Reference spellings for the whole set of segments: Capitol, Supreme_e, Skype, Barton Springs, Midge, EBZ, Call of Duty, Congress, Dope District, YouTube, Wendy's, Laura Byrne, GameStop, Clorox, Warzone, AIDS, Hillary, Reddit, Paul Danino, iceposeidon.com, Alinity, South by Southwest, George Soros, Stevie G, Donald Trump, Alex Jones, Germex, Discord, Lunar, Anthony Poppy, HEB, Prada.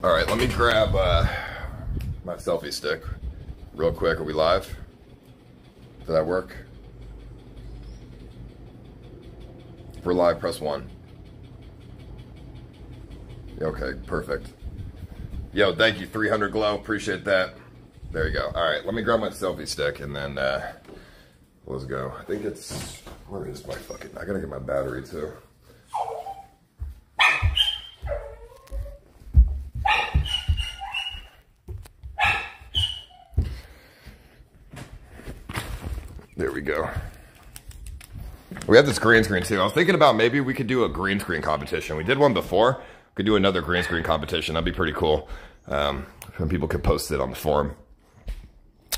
All right, let me grab my selfie stick real quick. Are we live? Did that work? If we're live, press 1. Okay, perfect. Yo, thank you, 300 glow. Appreciate that. There you go. All right, let me grab my selfie stick and then let's go. I think it's, where is my fucking, I gotta get my battery too. There we go. We have this green screen too. I was thinking about maybe we could do a green screen competition. We did one before. We could do another green screen competition. That'd be pretty cool. And people could post it on the forum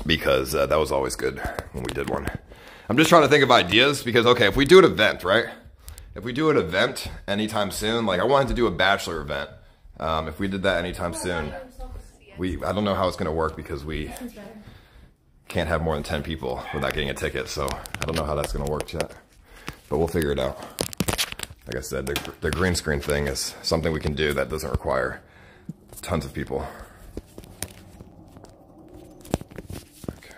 because that was always good when we did one. I'm just trying to think of ideas because, okay, if we do an event, right? If we do an event anytime soon, like I wanted to do a bachelor event. If we did that anytime soon, I don't know how it's going to work because we can't have more than 10 people without getting a ticket, so I don't know how that's going to work yet, but we'll figure it out. Like I said, the green screen thing is something we can do that doesn't require tons of people. Okay,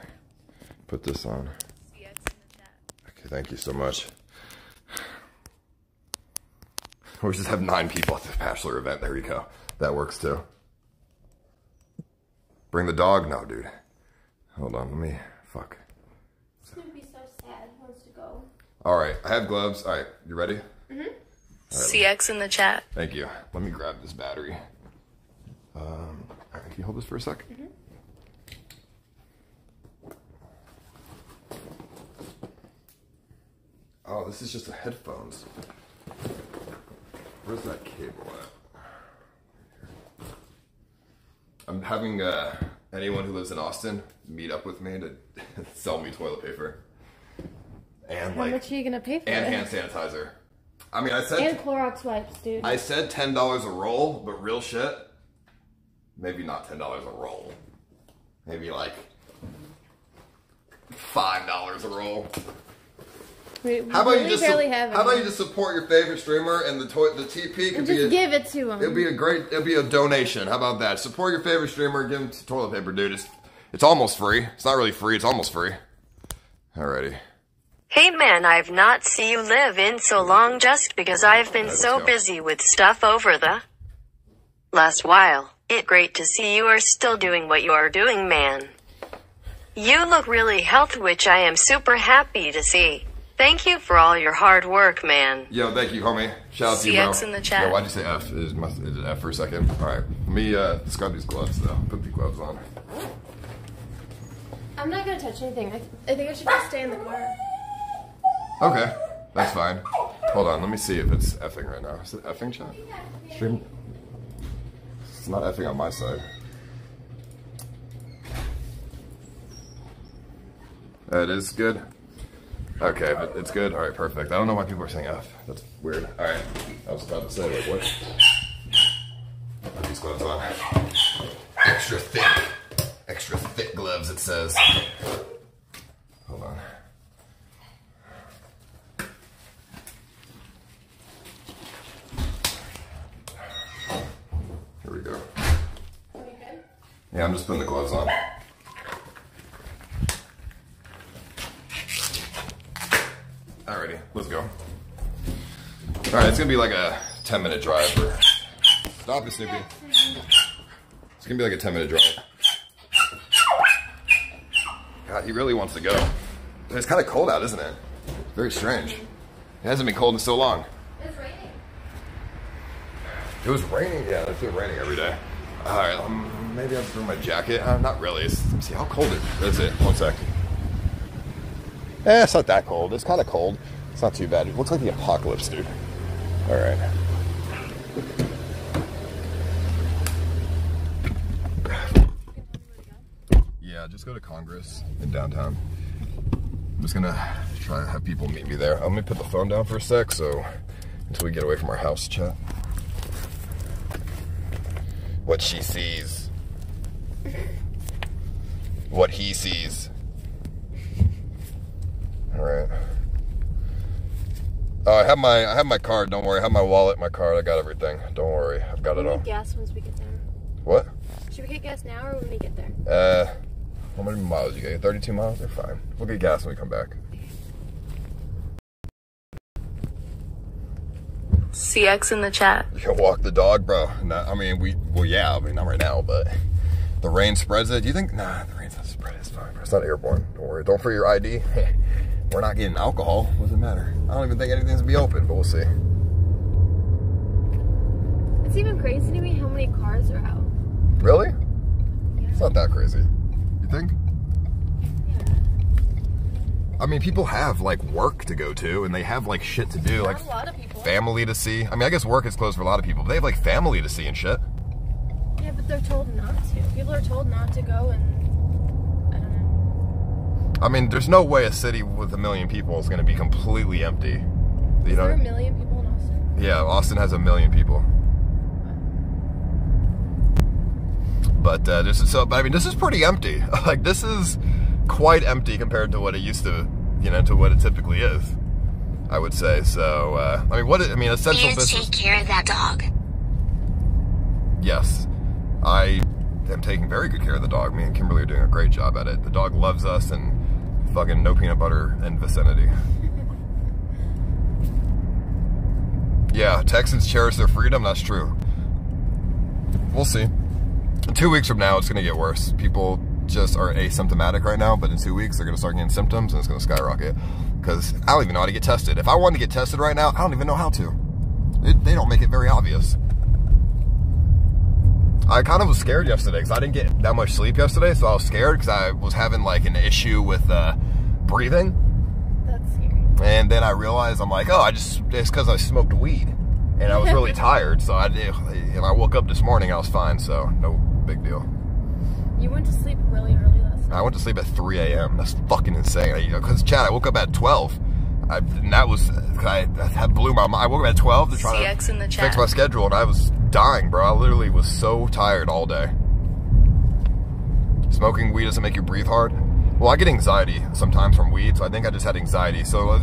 put this on. Okay, thank you so much. We just have 9 people at the bachelor event. There we go. That works too. Bring the dog? No, dude. Hold on, let me, fuck. It's gonna be so sad once you go. All right, I have gloves. All right, you ready? Mm-hmm. Right, CX in the chat. Thank you. Let me grab this battery. All right, can you hold this for a sec? Mm-hmm. Oh, this is just the headphones. Where's that cable at? I'm having anyone who lives in Austin meet up with me to sell me toilet paper. And like, how much are you gonna pay for? And hand sanitizer. I mean, I said, and Clorox wipes, dude. I said $10 a roll, but real shit, maybe not $10 a roll. Maybe like $5 a roll. How about you just support your favorite streamer and the TP could be just give it to him. It'll be a donation. How about that? Support your favorite streamer, give him toilet paper, dude. It's almost free. It's not really free. It's almost free. Alrighty. Hey man, I've not seen you live in so long just because I've been so busy with stuff over the last while. It's great to see you are still doing what you are doing, man. You look really healthy, which I am super happy to see. Thank you for all your hard work, man. Yo, thank you, homie. Shout out to you, bro. CX in the chat. Yo, why'd you say F? Is it F for a second? All right. Let me describe these gloves, though. Put the gloves on. I'm not going to touch anything. I think I should just stay in the corner. Okay. That's fine. Hold on. Let me see if it's effing right now. Is it effing, chat? Stream? It's not effing on my side. That is good. Okay, but it's good. All right, perfect. I don't know why people are saying F. That's weird. All right, I was about to say, like, what? Put these gloves on. Extra thick gloves, it says. Hold on. Here we go. Yeah, I'm just putting the gloves on. Alrighty, let's go. Alright, it's gonna be like a 10-minute drive. For... Stop it, Snoopy. It's gonna be like a 10-minute drive. God, he really wants to go. It's kind of cold out, isn't it? Very strange. It hasn't been cold in so long. It was raining. It was raining, yeah. It's been raining every day. Alright, maybe I'll throw my jacket. Not really. Let me see how cold it is. That's it. One sec. Eh, it's not that cold. It's kind of cold. It's not too bad. It looks like the apocalypse, dude. All right. Yeah, just go to Congress in downtown. I'm just going to try to have people meet me there. Let me put the phone down for a sec, so until we get away from our house, chat. What she sees. What he sees. All right. Oh, I have my card. Don't worry. I have my wallet, my card. I got everything. Don't worry. I've got it all. Gas once we get there. What? Should we get gas now or when we get there? How many miles you get? 32 miles? They're fine. We'll get gas when we come back. CX in the chat. You can walk the dog, bro. Not, I mean, not right now, but the rain spreads it. Do you think? Nah, the rain's not spread. It's fine, bro. It's not airborne. Don't worry. Don't forget your ID. We're not getting alcohol. What does it matter? I don't even think anything's gonna be open, but we'll see. It's even crazy to me how many cars are out. Really? Yeah. It's not that crazy. You think? Yeah. I mean, people have, like, work to go to, and they have, like, shit to do. Like, a lot of people. Family to see. I mean, I guess work is closed for a lot of people, but they have, like, family to see and shit. Yeah, but they're told not to. People are told not to go, and I don't know. I mean, there's no way a city with 1 million people is going to be completely empty. Is there 1 million people in Austin? Yeah, Austin has 1 million people. But this is pretty empty. Like, this is quite empty compared to what it used to, to what it typically is, I would say. So, essential business. Take care of that dog. Yes, I am taking very good care of the dog. Me and Kimberly are doing a great job at it. The dog loves us, and fucking no peanut butter in vicinity. Yeah, Texans cherish their freedom. That's true. We'll see. 2 weeks from now, it's going to get worse. People just are asymptomatic right now, but in 2 weeks, they're going to start getting symptoms, and it's going to skyrocket, because I don't even know how to get tested. If I wanted to get tested right now, I don't even know how to. They don't make it very obvious. I kind of was scared yesterday, because I didn't get that much sleep yesterday, so I was scared, because I was having, like, an issue with breathing. That's scary. And then I realized, I'm like, oh, it's because I smoked weed, and I was really tired, and I woke up this morning, I was fine, so no big deal. You went to sleep really early last night. I went to sleep at 3 a.m. That's fucking insane. Because, Chad, I woke up at 12. Blew my mind. I woke up at 12 to try to fix my schedule, and I was dying, bro. I literally was so tired all day. Smoking weed doesn't make you breathe hard. Well, I get anxiety sometimes from weed, so I think I just had anxiety. So,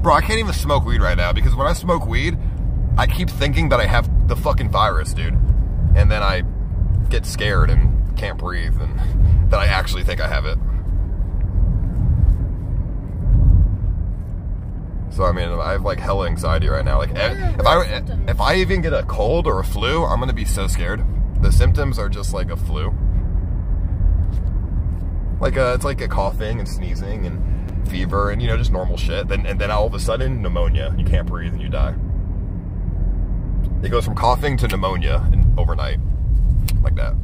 bro, I can't even smoke weed right now, because when I smoke weed, I keep thinking that I have the fucking virus, dude. And then I get scared and can't breathe, and that I actually think I have it. So I mean, I have like hella anxiety right now. Like if I even get a cold or a flu, I'm gonna be so scared. The symptoms are just like a flu. Like it's like a coughing and sneezing and fever and just normal shit. Then all of a sudden pneumonia. You can't breathe and you die. It goes from coughing to pneumonia overnight. Like that.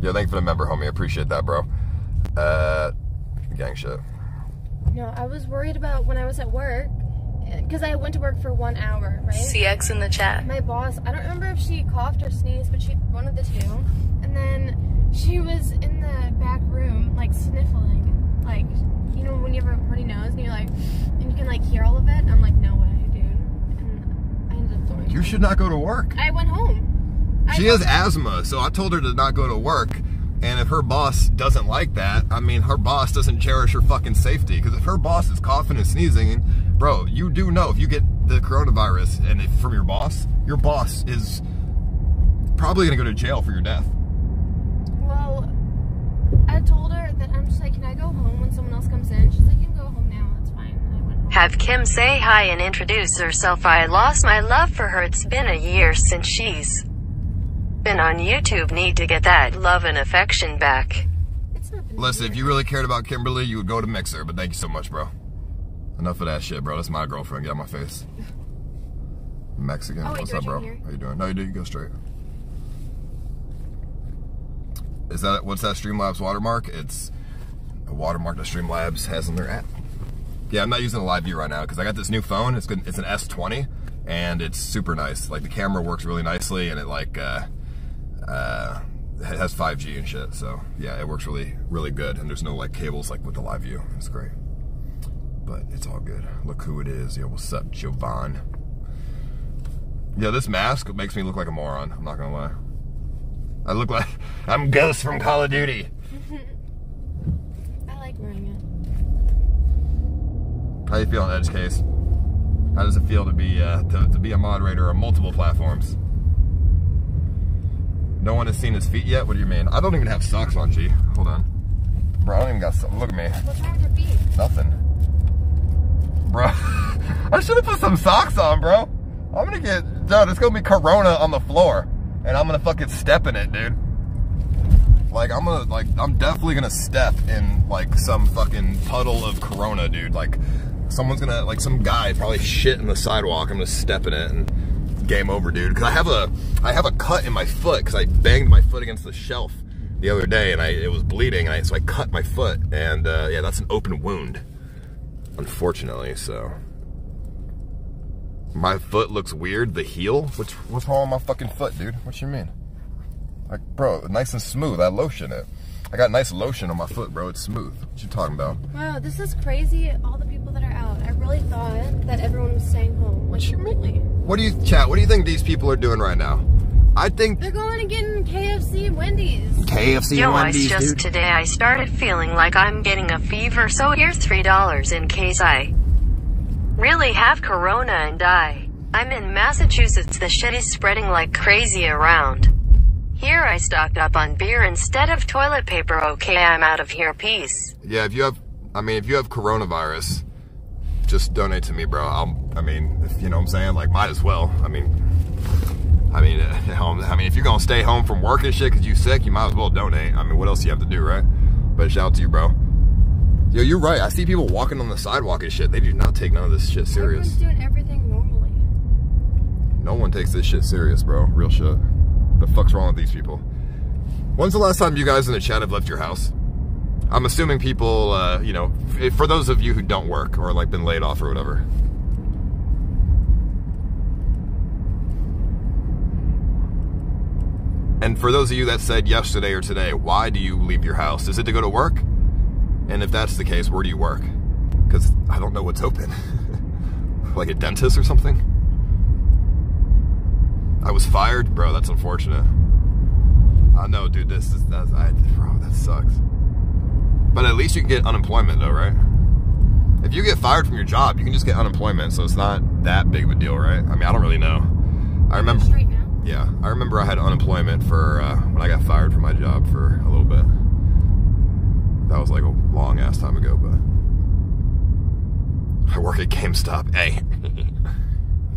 Yeah, thank you for the member, homie. I appreciate that, bro. Gang shit. No, I was worried about when I was at work, because I went to work for 1 hour, right? CX in the chat. My boss, I don't remember if she coughed or sneezed, but she, one of the two, and then she was in the back room, like, sniffling, like, when you have a pretty nose, and you're like, and you can, like, hear all of it, and I'm like, no way, dude, and I ended up throwing. You should not go to work. I went home. She has asthma, so I told her to not go to work, and if her boss doesn't like that, I mean, her boss doesn't cherish her fucking safety, because if her boss is coughing and sneezing, bro, you do know if you get the coronavirus and from your boss is probably going to go to jail for your death. Well, I told her that I'm just like, can I go home when someone else comes in? She's like, you can go home now, that's fine. I went home. Have Kim say hi and introduce herself. I lost my love for her. It's been a year since she's been on YouTube. Need to get that love and affection back. Listen, if you really cared about Kimberly, you would go to Mixer, but thank you so much, bro. Enough of that shit, bro. That's my girlfriend. Get out of my face. Mexican. Oh, wait, what's up, bro? Here. How you doing? No, you go straight. Is that, what's that Streamlabs watermark? It's a watermark that Streamlabs has in their app. Yeah, I'm not using a live view right now, because I got this new phone. It's an S20, and it's super nice. Like, the camera works really nicely, and it, like, it has 5G and shit, so yeah, it works really, really good, and there's no like cables like with the live view. It's great, but it's all good. Look who it is. Yo, what's up, Jovan? Yeah, this mask makes me look like a moron, I'm not gonna lie. I look like I'm Ghost from Call of Duty. I like wearing it. How you feeling, Edge Case? How does it feel to be a moderator on multiple platforms? No one has seen his feet yet? What do you mean? I don't even have socks on, G. Hold on. Bro, I don't even got socks. Look at me. What's wrong with your feet? Nothing. Bro, I should have put some socks on, bro. I'm gonna get, dude, it's gonna be Corona on the floor. And I'm gonna fucking step in it, dude. Like, I'm definitely gonna step in, like, some fucking puddle of Corona, dude. Like, someone's gonna, like, some guy probably shit in the sidewalk. I'm gonna step in it and game over, dude. Because I have a cut in my foot because I banged my foot against the shelf the other day and it was bleeding. And so I cut my foot. And, yeah, that's an open wound, unfortunately, so. My foot looks weird, the heel? What's wrong with my fucking foot, dude? What you mean? Like, bro, nice and smooth. I lotion it. I got nice lotion on my foot, bro. It's smooth. What you talking about? Wow, this is crazy, all the people that are out. I really thought that everyone was staying home. What you mean? What do you, chat, what do you think these people are doing right now? I think they're going and getting KFC and Wendy's. KFC and Wendy's, dude. Yo, today I started feeling like I'm getting a fever, so here's $3 in case I really have Corona and die. I'm in Massachusetts. The shit is spreading like crazy around here. I stocked up on beer instead of toilet paper. Okay, I'm out of here. Peace. Yeah, if you have coronavirus, just donate to me, bro. If, you know what I'm saying? Like, might as well. If you're gonna stay home from work and shit because you sick, you might as well donate. I mean, what else do you have to do, right? But shout out to you, bro. Yo, you're right. I see people walking on the sidewalk and shit. They do not take none of this shit serious. Everyone's doing everything normally. No one takes this shit serious, bro. Real shit. The fuck's wrong with these people? When's the last time you guys in the chat have left your house? I'm assuming people, you know, for those of you who don't work or like been laid off or whatever. And for those of you that said yesterday or today, why do you leave your house? Is it to go to work? And if that's the case, where do you work? Because I don't know what's open. Like a dentist or something? I was fired? Bro, that's unfortunate. I know, dude, bro, that sucks. But at least you can get unemployment though, right? If you get fired from your job, you can just get unemployment, so it's not that big of a deal, right? I mean, I don't really know. I remember, yeah, I remember I had unemployment for, when I got fired from my job for a little bit. That was like a long ass time ago, but I work at GameStop. Hey,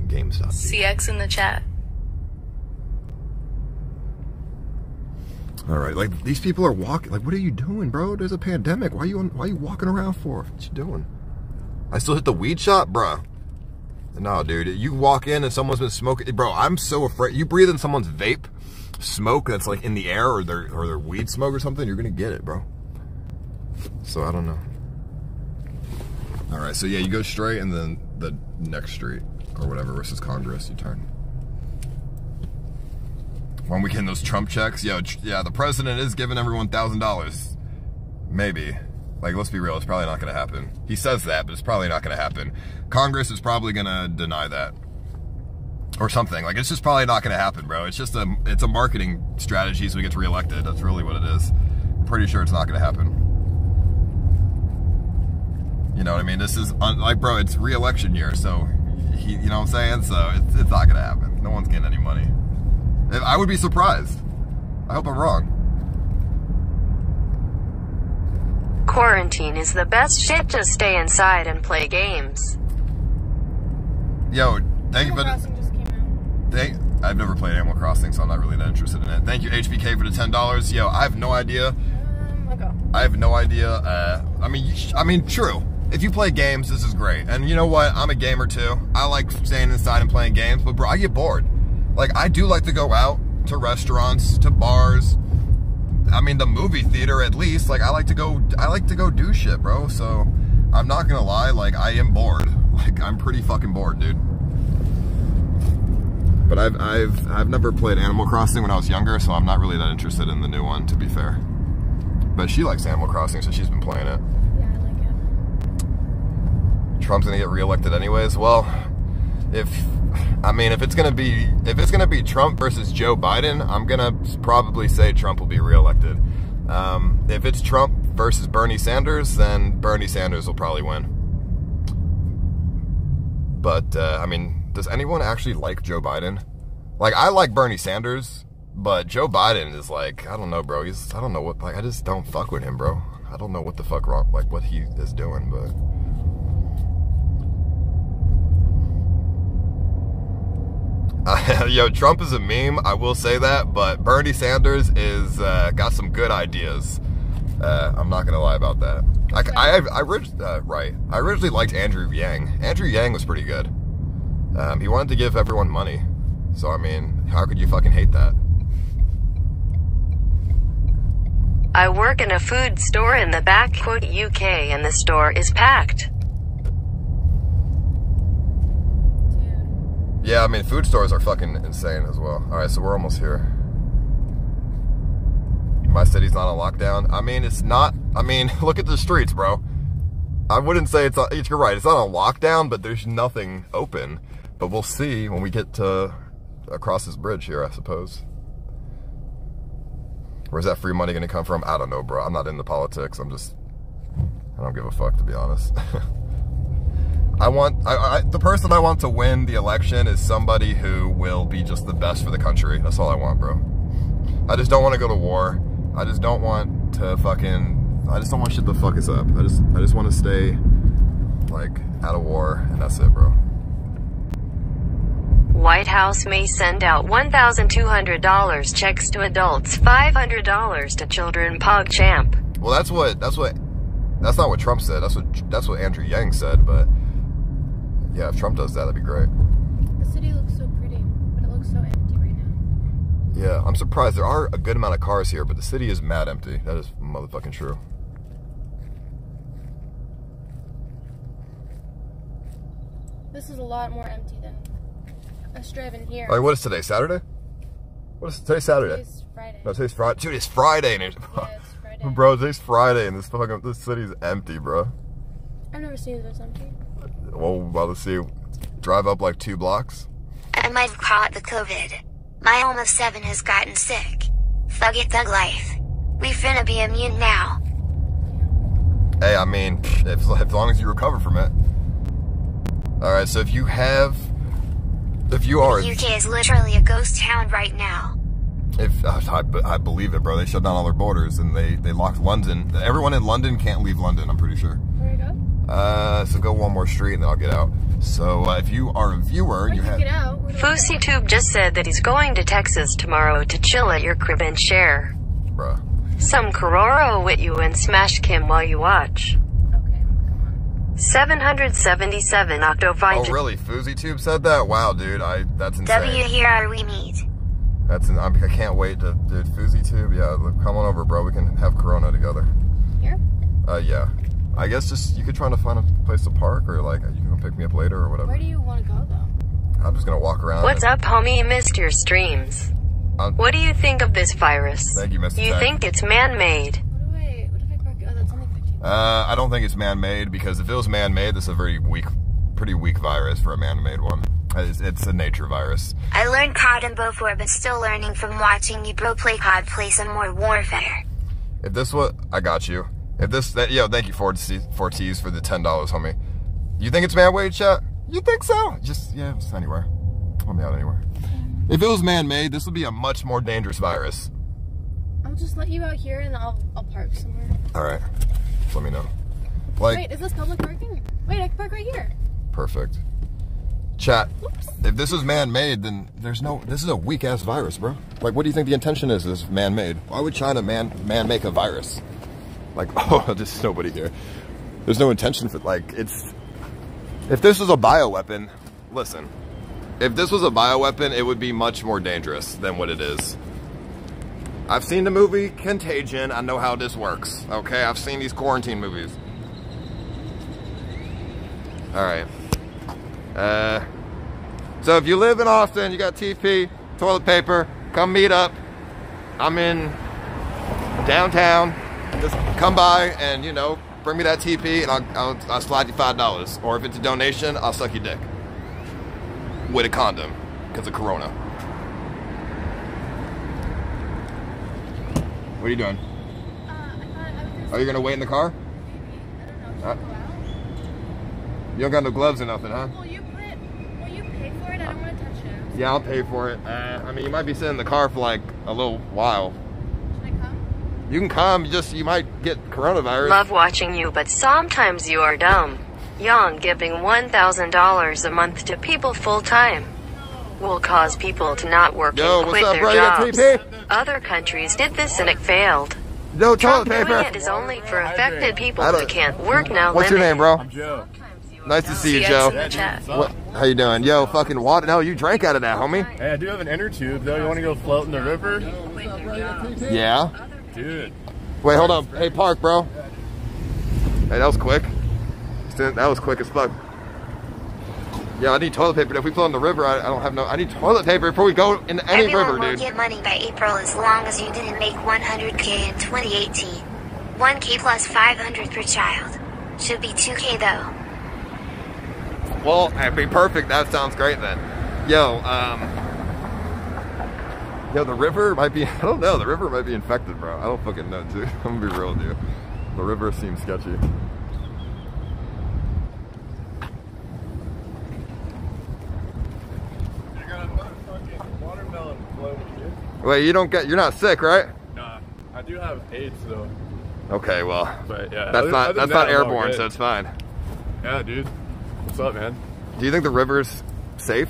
GameStop. CX in the chat. All right, like these people are walking. Like, what are you doing, bro? There's a pandemic. Why are you walking around for? What you doing? I still hit the weed shop, bro. No, dude. You walk in and someone's been smoking, bro. I'm so afraid. You breathe in someone's vape smoke that's like in the air, or their weed smoke or something. You're gonna get it, bro. So I don't know. All right, so yeah, you go straight and then the next street or whatever versus Congress, you turn. When we get those Trump checks, yo, yeah, the president is giving everyone $1,000. Maybe. Like, let's be real, it's probably not gonna happen. He says that, but it's probably not gonna happen. Congress is probably gonna deny that or something. Like, it's just probably not gonna happen, bro. It's just it's a marketing strategy so he gets reelected. That's really what it is. I'm pretty sure it's not gonna happen. You know what I mean? This is, like, bro, it's re-election year, so, you know what I'm saying? So, it's not gonna happen. No one's getting any money. I would be surprised. I hope I'm wrong. Quarantine is the best shit. Just stay inside and play games. Yo, thank you, but Animal Crossing just came out. I've never played Animal Crossing, so I'm not really that interested in it. Thank you, HBK, for the $10. Yo, I have no idea. I have no idea. I mean, true. If you play games, this is great. And you know what? I'm a gamer too. I like staying inside and playing games, but bro, I get bored. Like, I do like to go out to restaurants, to bars. I mean, the movie theater at least. Like, I like to go do shit, bro. So, I'm not gonna lie. Like, I am bored. Like, I'm pretty fucking bored, dude. But I've never played Animal Crossing when I was younger, so I'm not really that interested in the new one, to be fair. But she likes Animal Crossing, so she's been playing it. Yeah, I like it. Trump's gonna get reelected anyways. Well, if it's gonna be Trump versus Joe Biden, I'm gonna probably say Trump will be reelected. If it's Trump versus Bernie Sanders, then Bernie Sanders will probably win. But I mean, does anyone actually like Joe Biden? Like, I like Bernie Sanders. But Joe Biden is like, I don't know, bro. He's, I don't know what, like, I just don't fuck with him, bro. I don't know what the fuck wrong, like, what he is doing, but. Yo, Trump is a meme, I will say that, but Bernie Sanders is, got some good ideas. I'm not gonna lie about that. I originally liked Andrew Yang. Andrew Yang was pretty good. He wanted to give everyone money. So, I mean, how could you fucking hate that? I work in a food store in the back, quote, UK, and the store is packed. Yeah, I mean, food stores are fucking insane as well. Alright, so we're almost here. My city's not on lockdown. I mean, it's not... I mean, look at the streets, bro. I wouldn't say it's... You're right, it's not on lockdown, but there's nothing open. But we'll see when we get to... across this bridge here, I suppose. Where's that free money gonna come from? I don't know, bro. I'm not into politics. I'm just... I don't give a fuck, to be honest. The person I want to win the election is somebody who will be just the best for the country. That's all I want, bro. I just don't want to go to war. I just don't want to fucking... I just don't want shit to fuck us up. I just want to stay, like, out of war, and that's it, bro. White House may send out $1,200 checks to adults, $500 to children. PogChamp. Well, that's not what Trump said. That's what Andrew Yang said. But yeah, if Trump does that, that'd be great. The city looks so pretty, but it looks so empty right now. Yeah, I'm surprised. There are a good amount of cars here, but the city is mad empty. That is motherfucking true. This is a lot more empty than. Driving here. Like, what is today? Saturday? What is today? Saturday? Today's Friday. No, today's Friday. Dude, it's Friday. And it's Friday. Bro, today's Friday and this city's empty, bro. I've never seen this empty. Well, about to see. Drive up like 2 blocks. I might have caught the COVID. My home of 7 has gotten sick. Thug it, thug life. We finna be immune now. Hey, I mean, as long as you recover from it. Alright, so if you have... If you are... The UK is literally a ghost town right now. I believe it, bro. They shut down all their borders and they locked London. Everyone in London can't leave London, I'm pretty sure. Where do I go? So go one more street and then I'll get out. So if you are a viewer... Where you have... FoosyTube just said that he's going to Texas tomorrow to chill at your crib and share. Bruh. Some Cororo with you and smash Kim while you watch. 777 Octovi. Oh really? FoozyTube said that? Wow, dude, that's insane. W here are we meet. I can't wait to, dude. FoozyTube, yeah, look, come on over, bro. We can have Corona together. Here? Yeah. I guess just you could try to find a place to park, or like you can pick me up later or whatever. Where do you want to go though? I'm just gonna walk around. What's up, homie? Missed your streams. What do you think of this virus? Thank you, Mr. Tech. You think it's man-made? I don't think it's man-made, because if it was man-made, this is a pretty weak virus for a man-made one. It's a nature virus. I learned COD and before, but still learning from watching you bro play COD, play some more Warfare. If this was... I got you. If this... yo, thank you, Forties, for the $10, homie. You think it's man-made, chat? You think so? Just, yeah, just anywhere. Let me out anywhere. If it was man-made, this would be a much more dangerous virus. I'll just let you out here, and I'll park somewhere. Alright. Let me know. Like, wait, is this public parking? Wait, I can park right here. Perfect. Chat, oops. If this is man-made, then there's no... This is a weak-ass virus, bro. Like, what do you think the intention is this man-made? Why would China man-make a virus? Like, oh, there's nobody here. There's no intention for... Like, it's... If this was a bioweapon... Listen. If this was a bioweapon, it would be much more dangerous than what it is. I've seen the movie Contagion. I know how this works. Okay, I've seen these quarantine movies. Alright. So if you live in Austin, you got TP, toilet paper, come meet up. I'm in downtown. Just come by and, you know, bring me that TP and I'll slide you $5. Or if it's a donation, I'll suck your dick. With a condom. Because of Corona. What are you doing? Are you gonna wait in the car? Maybe. I don't know. You don't got no gloves or nothing, huh? Well, you paid for it. I don't want to touch it. Yeah, I'll pay for it. I mean, you might be sitting in the car for like a little while. Can I come? You can come. Just you might get coronavirus. Love watching you, but sometimes you are dumb. Yang giving $1,000 a month to people full time will cause people to not work and quit their jobs. Other countries did this and it failed. No toilet paper. It is only for affected people who can't work now. What's your name, bro? I'm Joe. Nice to see you, Joe. What, how you doing? Yo, fucking water. No, you drank out of that, homie. Hey, I do have an inner tube, though. You want to go float in the river? Yeah. Dude. Wait, hold on. Hey, Park, bro. Hey, that was quick. That was quick as fuck. Yeah, I need toilet paper. If we float in the river, I don't have no... I need toilet paper before we go in any river, dude. Everyone will get money by April as long as you didn't make 100K in 2018. 1K plus 500 per child. Should be 2K, though. Well, that'd be perfect. That sounds great then. Yo, the river might be, I don't know, the river might be infected, bro. I don't fucking know, dude. I'm gonna be real, dude. The river seems sketchy. You got a motherfucking watermelon floating, dude. Wait, you don't get, you're not sick, right? Nah, I do have AIDS, though. Okay, well, but, yeah, that's not airborne, so it's fine. Yeah, dude. What's up, man? Do you think the river's safe?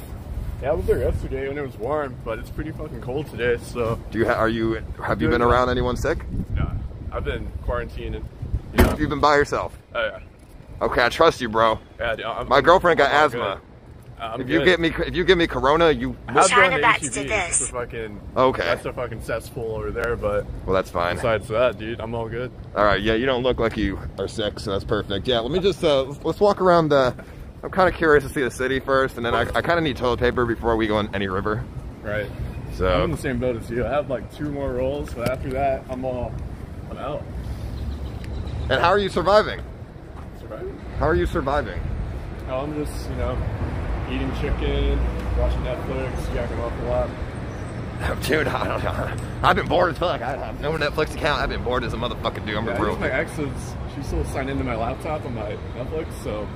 Yeah, I was there yesterday when it was warm, but it's pretty fucking cold today, so... Do you have you been around anyone sick? Nah, I've been quarantining. Yeah. You've been by yourself? Oh, yeah. Okay, I trust you, bro. Yeah, dude, my girlfriend got asthma. If you give me corona, you... China backs to this. Okay. That's a fucking cesspool over there, but... Well, that's fine. Besides that, dude, I'm all good. Alright, yeah, you don't look like you are sick, so that's perfect. Yeah, let me just, let's walk around the... I'm kind of curious to see the city first, and then I kind of need toilet paper before we go in any river. Right. So I'm in the same boat as you. I have like 2 more rolls, but after that, I'm out. And how are you surviving? Surviving? How are you surviving? Oh, I'm just, you know, eating chicken, watching Netflix, jacking off a lot. Dude, I don't know. I've been bored as fuck. I have no Netflix account. I've been bored as a motherfucking dude. I'm real. My ex is, she's still signed into my laptop on my Netflix, so.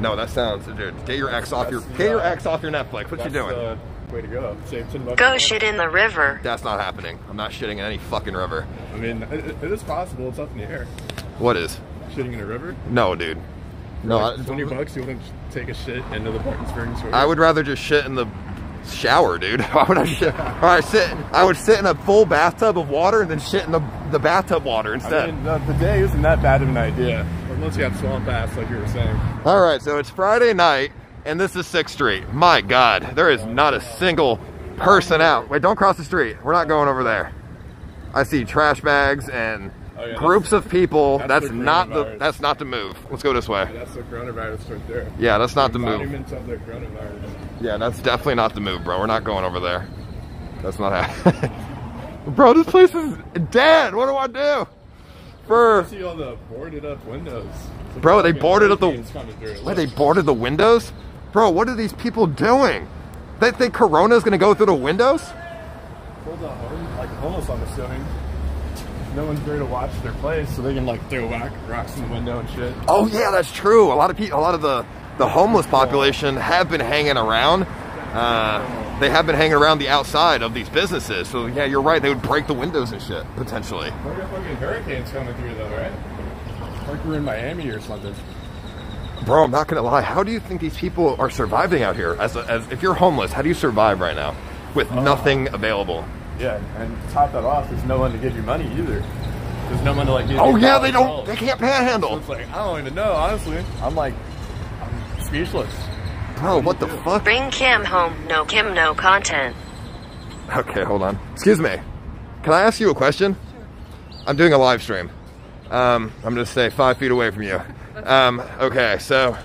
No, that sounds, dude. Get your ex off your Netflix. What you doing? Way to go. Save $10. Go shit in the river. That's not happening. I'm not shitting in any fucking river. I mean, it is possible. It's up in the air. What is? Shitting in a river? No, dude. For no. Like $20. You wouldn't take a shit into the Barton Springs river? I would rather just shit in the shower, dude. Why would I shit? I would sit in a full bathtub of water and then shit in the bathtub water instead. I mean, the day isn't that bad of an idea. Unless you have swamp ass, like you were saying. All right, so it's Friday night, and this is 6th Street. My God, there is not a single person out. Wait, don't cross the street. We're not going over there. I see trash bags and groups of people. That's not the move. Let's go this way. Yeah, that's the coronavirus right there. Yeah, that's not the move. Yeah, that's definitely not the move, bro. We're not going over there. That's not happening. Bro, this place is dead. What do I do? I see all the boarded up windows. Bro, they boarded up the... Wait, they boarded the windows? Bro, what are these people doing? They think Corona's gonna go through the windows? Pulled out home, like homeless, I'm assuming. No one's there to watch their place, so they can like throw rocks in the window and shit. Oh yeah, that's true. A lot of people, a lot of the homeless population have been hanging around. They have been hanging around the outside of these businesses, so yeah, you're right. They would break the windows and shit potentially. We got fucking hurricanes coming through, though, right? Like we're in Miami or something. Bro, I'm not gonna lie. How do you think these people are surviving out here? As if you're homeless, how do you survive right now with nothing available? Yeah, and to top that off, there's no one to give you money either. There's no one to like. Oh yeah, they don't. They can't panhandle. So it's like I don't even know. Honestly, I'm speechless. Bro, what the fuck? Bring Kim home. No Kim, no content. Okay, hold on. Excuse me. Can I ask you a question? Sure. I'm doing a live stream. I'm going to stay 5 feet away from you. Okay, so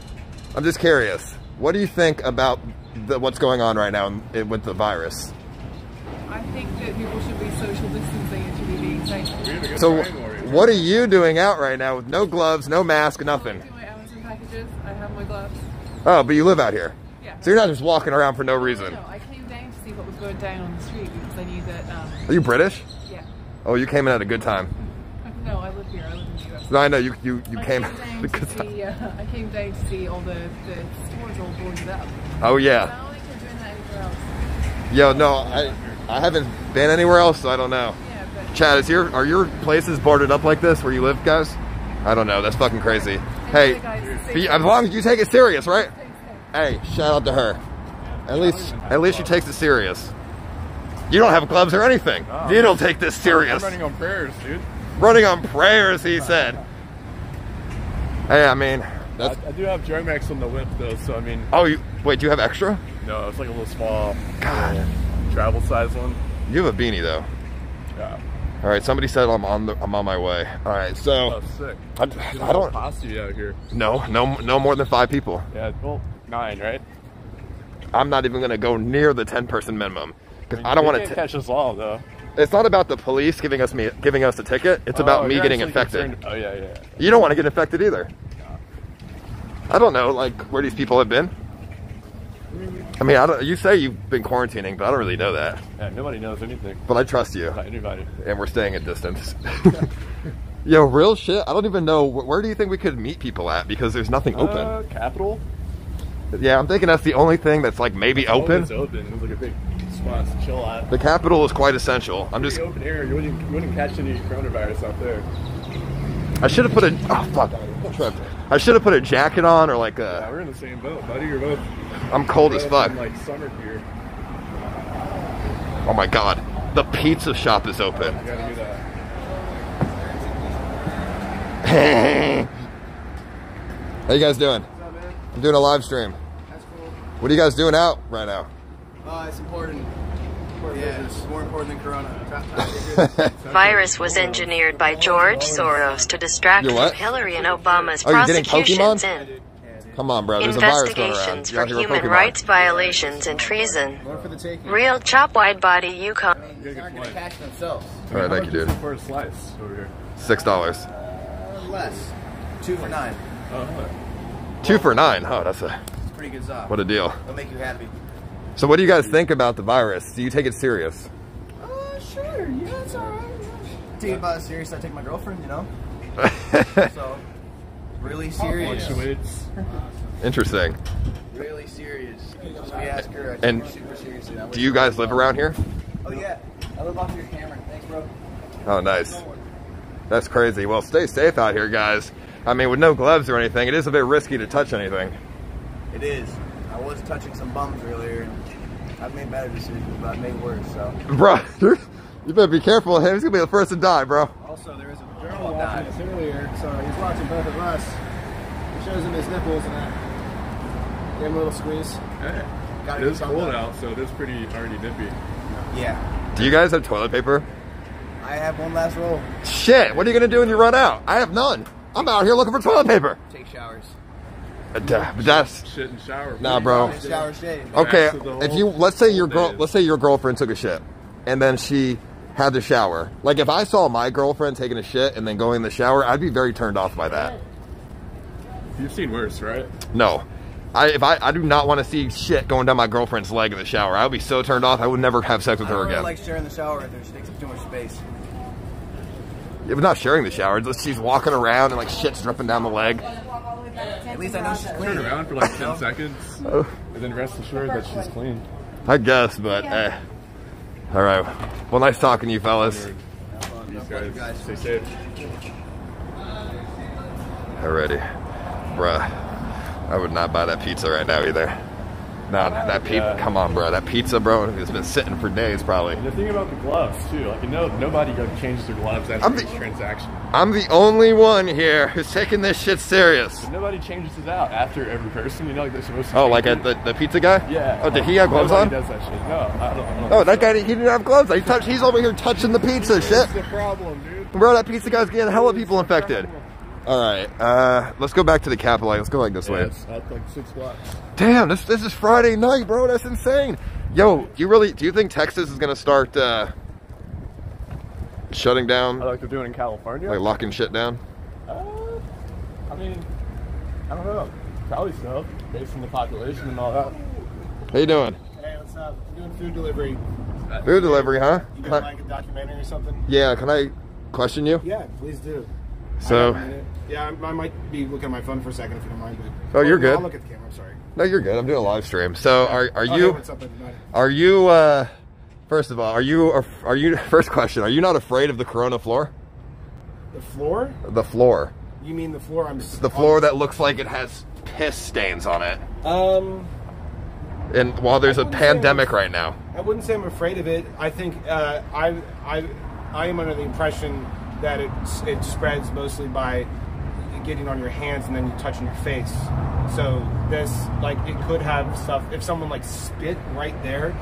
I'm just curious. What do you think about what's going on right now with the virus? I think that people should be social distancing and should be being safe. So what are you doing out right now with no gloves, no mask, nothing? I do my Amazon packages. I have my gloves. Oh, but you live out here. Yeah. So you're not just walking around for no reason. No, I came down to see what was going down on the street because I knew that... Are you British? Yeah. Oh, you came in at a good time. No, I live here. I live in the U.S. No, I know. You came because... I came down to see all the stores all boarded up. Oh, yeah. So I don't think they're doing that anymore. Yo, no, I haven't been anywhere else, so I don't know. Yeah, but Chad, are your places boarded up like this where you live, guys? I don't know. That's fucking crazy. Hey, as long as you take it serious, right? Hey, shout out to her. At least she takes it serious. You don't have gloves or anything. No. You don't take this serious. I'm running on prayers, dude. Running on prayers, he said. Hey, I mean, that's... I do have Germex on the whip, though, so I mean... Oh, you... wait, do you have extra? No, it's like a little small... God. Travel size one. You have a beanie, though. Yeah. All right, somebody said I'm on my way. All right, so... Oh, sick. I don't... posse out here. No more than 5 people. Yeah, well, 9, right? I'm not even going to go near the 10-person minimum. Because I don't want to catch us all, though. It's not about the police giving us a ticket. It's about me getting infected. Concerned. Oh yeah. You don't want to get infected either. No. I don't know, like where these people have been. I mean, I don't. You say you've been quarantining, but I don't really know that. Yeah, nobody knows anything. But I trust you. Not anybody. And we're staying at distance. Yo, real shit. I don't even know where do you think we could meet people at because there's nothing open. Capitol. Yeah, I'm thinking that's the only thing that's like maybe open. It's open. It's like a big. To chill out. The Capitol is quite essential. I'm just open air. You wouldn't catch any coronavirus out there. I should have put a I should have put a jacket on or like a. Yeah, we're in the same boat, buddy. You're both. I'm cold as fuck. Like summer here. Oh my god, the pizza shop is open. You gotta do that. How you guys doing? What's up, man? I'm doing a live stream. That's cool. What are you guys doing out right now? It's important. Yeah, it's more important than Corona. Virus was engineered by George Soros to distract from Hillary and Obama's prosecutions in come on, bro, investigations for human rights violations and treason. Real chop wide body Yukon. Alright, thank you, dude. For a slice over here. $6. Less. 2 for $9. Oh, 2 for $9. Oh, that's a pretty good job. What a deal. It'll make you happy. So what do you guys think about the virus? Do you take it serious? Sure. Yeah, it's all right. I take it about as serious I take my girlfriend, you know? So, really serious. Interesting. Really serious. We ask her, I take her super seriously. Do you guys live around here? Oh, yeah. I live off your camera. Thanks, bro. Oh, nice. That's crazy. Well, stay safe out here, guys. I mean, with no gloves or anything, it is a bit risky to touch anything. It is. I was touching some bums earlier, and I've made better decisions, but I've made worse, so... Bro, you better be careful. He's gonna be the first to die, bro. Also, there is a girl died earlier, so he's watching both of us. He shows him his nipples, and I give him a little squeeze. Hey, it is cold out, so it is pretty already nippy. Yeah. Do you guys have toilet paper? I have one last roll. Shit, what are you gonna do when you run out? I have none. I'm out here looking for toilet paper. Take showers. That's shit and shower. Nah, bro. Okay, if you let's say your girlfriend took a shit, and then she had the shower. Like if I saw my girlfriend taking a shit and then going in the shower, I'd be very turned off by that. You've seen worse, right? No, I do not want to see shit going down my girlfriend's leg in the shower. I'd be so turned off. I would never have sex with her again. I don't really like sharing the shower right there. She takes up too much space. Yeah, but not sharing the shower. She's walking around and like shit's dripping down the leg. At least I know she's clean. Turn around for like 10 seconds, and then rest assured that she's clean. I guess, but all right. Well, nice talking to you, fellas. Guys, stay safe. Alrighty, bruh. I would not buy that pizza right now either. Nah, that pizza. Come on, bro. That pizza, bro. It's been sitting for days, probably. And the thing about the gloves too, like you know, nobody gonna change their gloves after each transaction. I'm the only one here who's taking this shit serious. But nobody changes it out after every person. You know, like they're supposed to. Oh, like at the pizza guy? Yeah. Oh, did he have gloves on? Does that shit. No, I don't. Oh, that guy, he didn't have gloves. He's over here touching the pizza. Shit. That's the problem, dude. Bro, that pizza guy's getting hella people infected. All right, let's go back to the Capitol. Let's go like this way. It's up like 6 blocks. Damn, this is Friday night, bro. That's insane. Yo, do you think Texas is gonna start shutting down? Like they're doing in California. Like locking shit down. I mean, I don't know. Probably so, based on the population and all that. How you doing? Hey, what's up? I'm doing food delivery. Food delivery, huh? You got like a documentary or something? Yeah. Can I question you? Yeah, please do. So, yeah, I might be looking at my phone for a second if you don't mind. But, oh, you're good. I'll look at the camera, I'm sorry. No, you're good. I'm doing a live stream. So are you, first of all, first question, are you not afraid of the Corona floor? The floor? The floor. You mean the floor I'm just... The floor that looks like it has piss stains on it. And while there's a pandemic right now. I wouldn't say I'm afraid of it. I think I am under the impression that it spreads mostly by getting on your hands and then you touching your face. So this, like, it could have stuff, if someone like spit right there,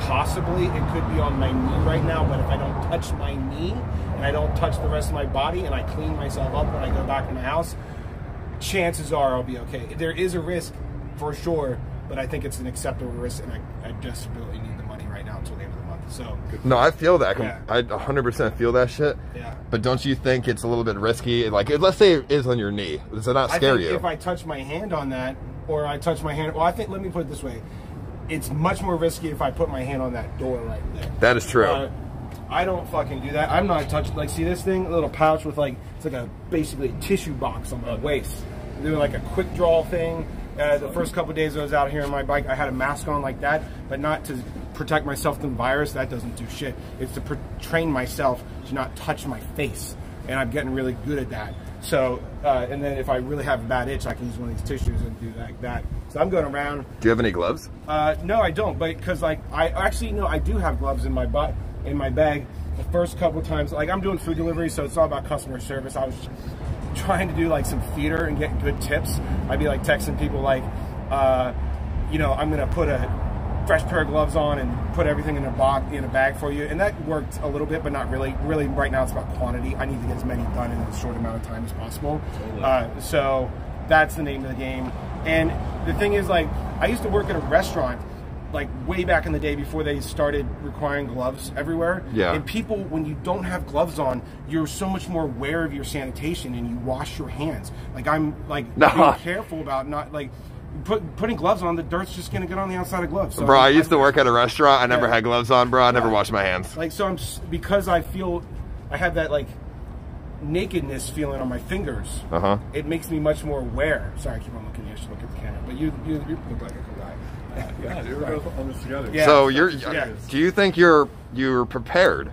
possibly it could be on my knee right now, but if I don't touch my knee and I don't touch the rest of my body and I clean myself up when I go back in the house, chances are I'll be okay. There is a risk for sure, but I think it's an acceptable risk, and I desperately need the money right now until the end of the month. So no, I feel that. Yeah. I 100% feel that shit. Yeah. But don't you think it's a little bit risky? Like, let's say it is on your knee. Does it not scare you? If I touch my hand on that, or I touch my hand, well, I think, let me put it this way. It's much more risky if I put my hand on that door right there. That is true. I don't fucking do that. I'm not touching, like, see this thing? A little pouch with, like, it's like a, basically a tissue box on my waist. Doing like a quick draw thing. The first couple of days I was out here on my bike, I had a mask on like that, but not to protect myself from the virus. That doesn't do shit. It's to train myself to not touch my face, and I'm getting really good at that. So, and then if I really have a bad itch, I can use one of these tissues and do like that. So I'm going around. Do you have any gloves? No, I don't, but because, like, I actually, no, I do have gloves in my butt, in my bag. The first couple of times, like, I'm doing food delivery, so it's all about customer service. I was trying to do like some theater and get good tips. I'd be like texting people like, you know, I'm gonna put a fresh pair of gloves on and put everything in a box, in a bag for you. And that worked a little bit, but not really. Really right now it's about quantity. I need to get as many done in as short amount of time as possible. So that's the name of the game. And the thing is, like, I used to work at a restaurant like way back in the day before they started requiring gloves everywhere. Yeah. And people, when you don't have gloves on, you're so much more aware of your sanitation and you wash your hands. Like, I'm like being careful about not like putting gloves on. The dirt's just gonna get on the outside of gloves. So bro, I used to work at a restaurant. I never had gloves on, bro. I never washed my hands. Like, so I'm, because I feel I have that like nakedness feeling on my fingers. It makes me much more aware. Sorry, I keep on looking. You should look at the camera. But you look like a cool guy. Yeah, we're both on this together. Yeah, so do you think you're prepared?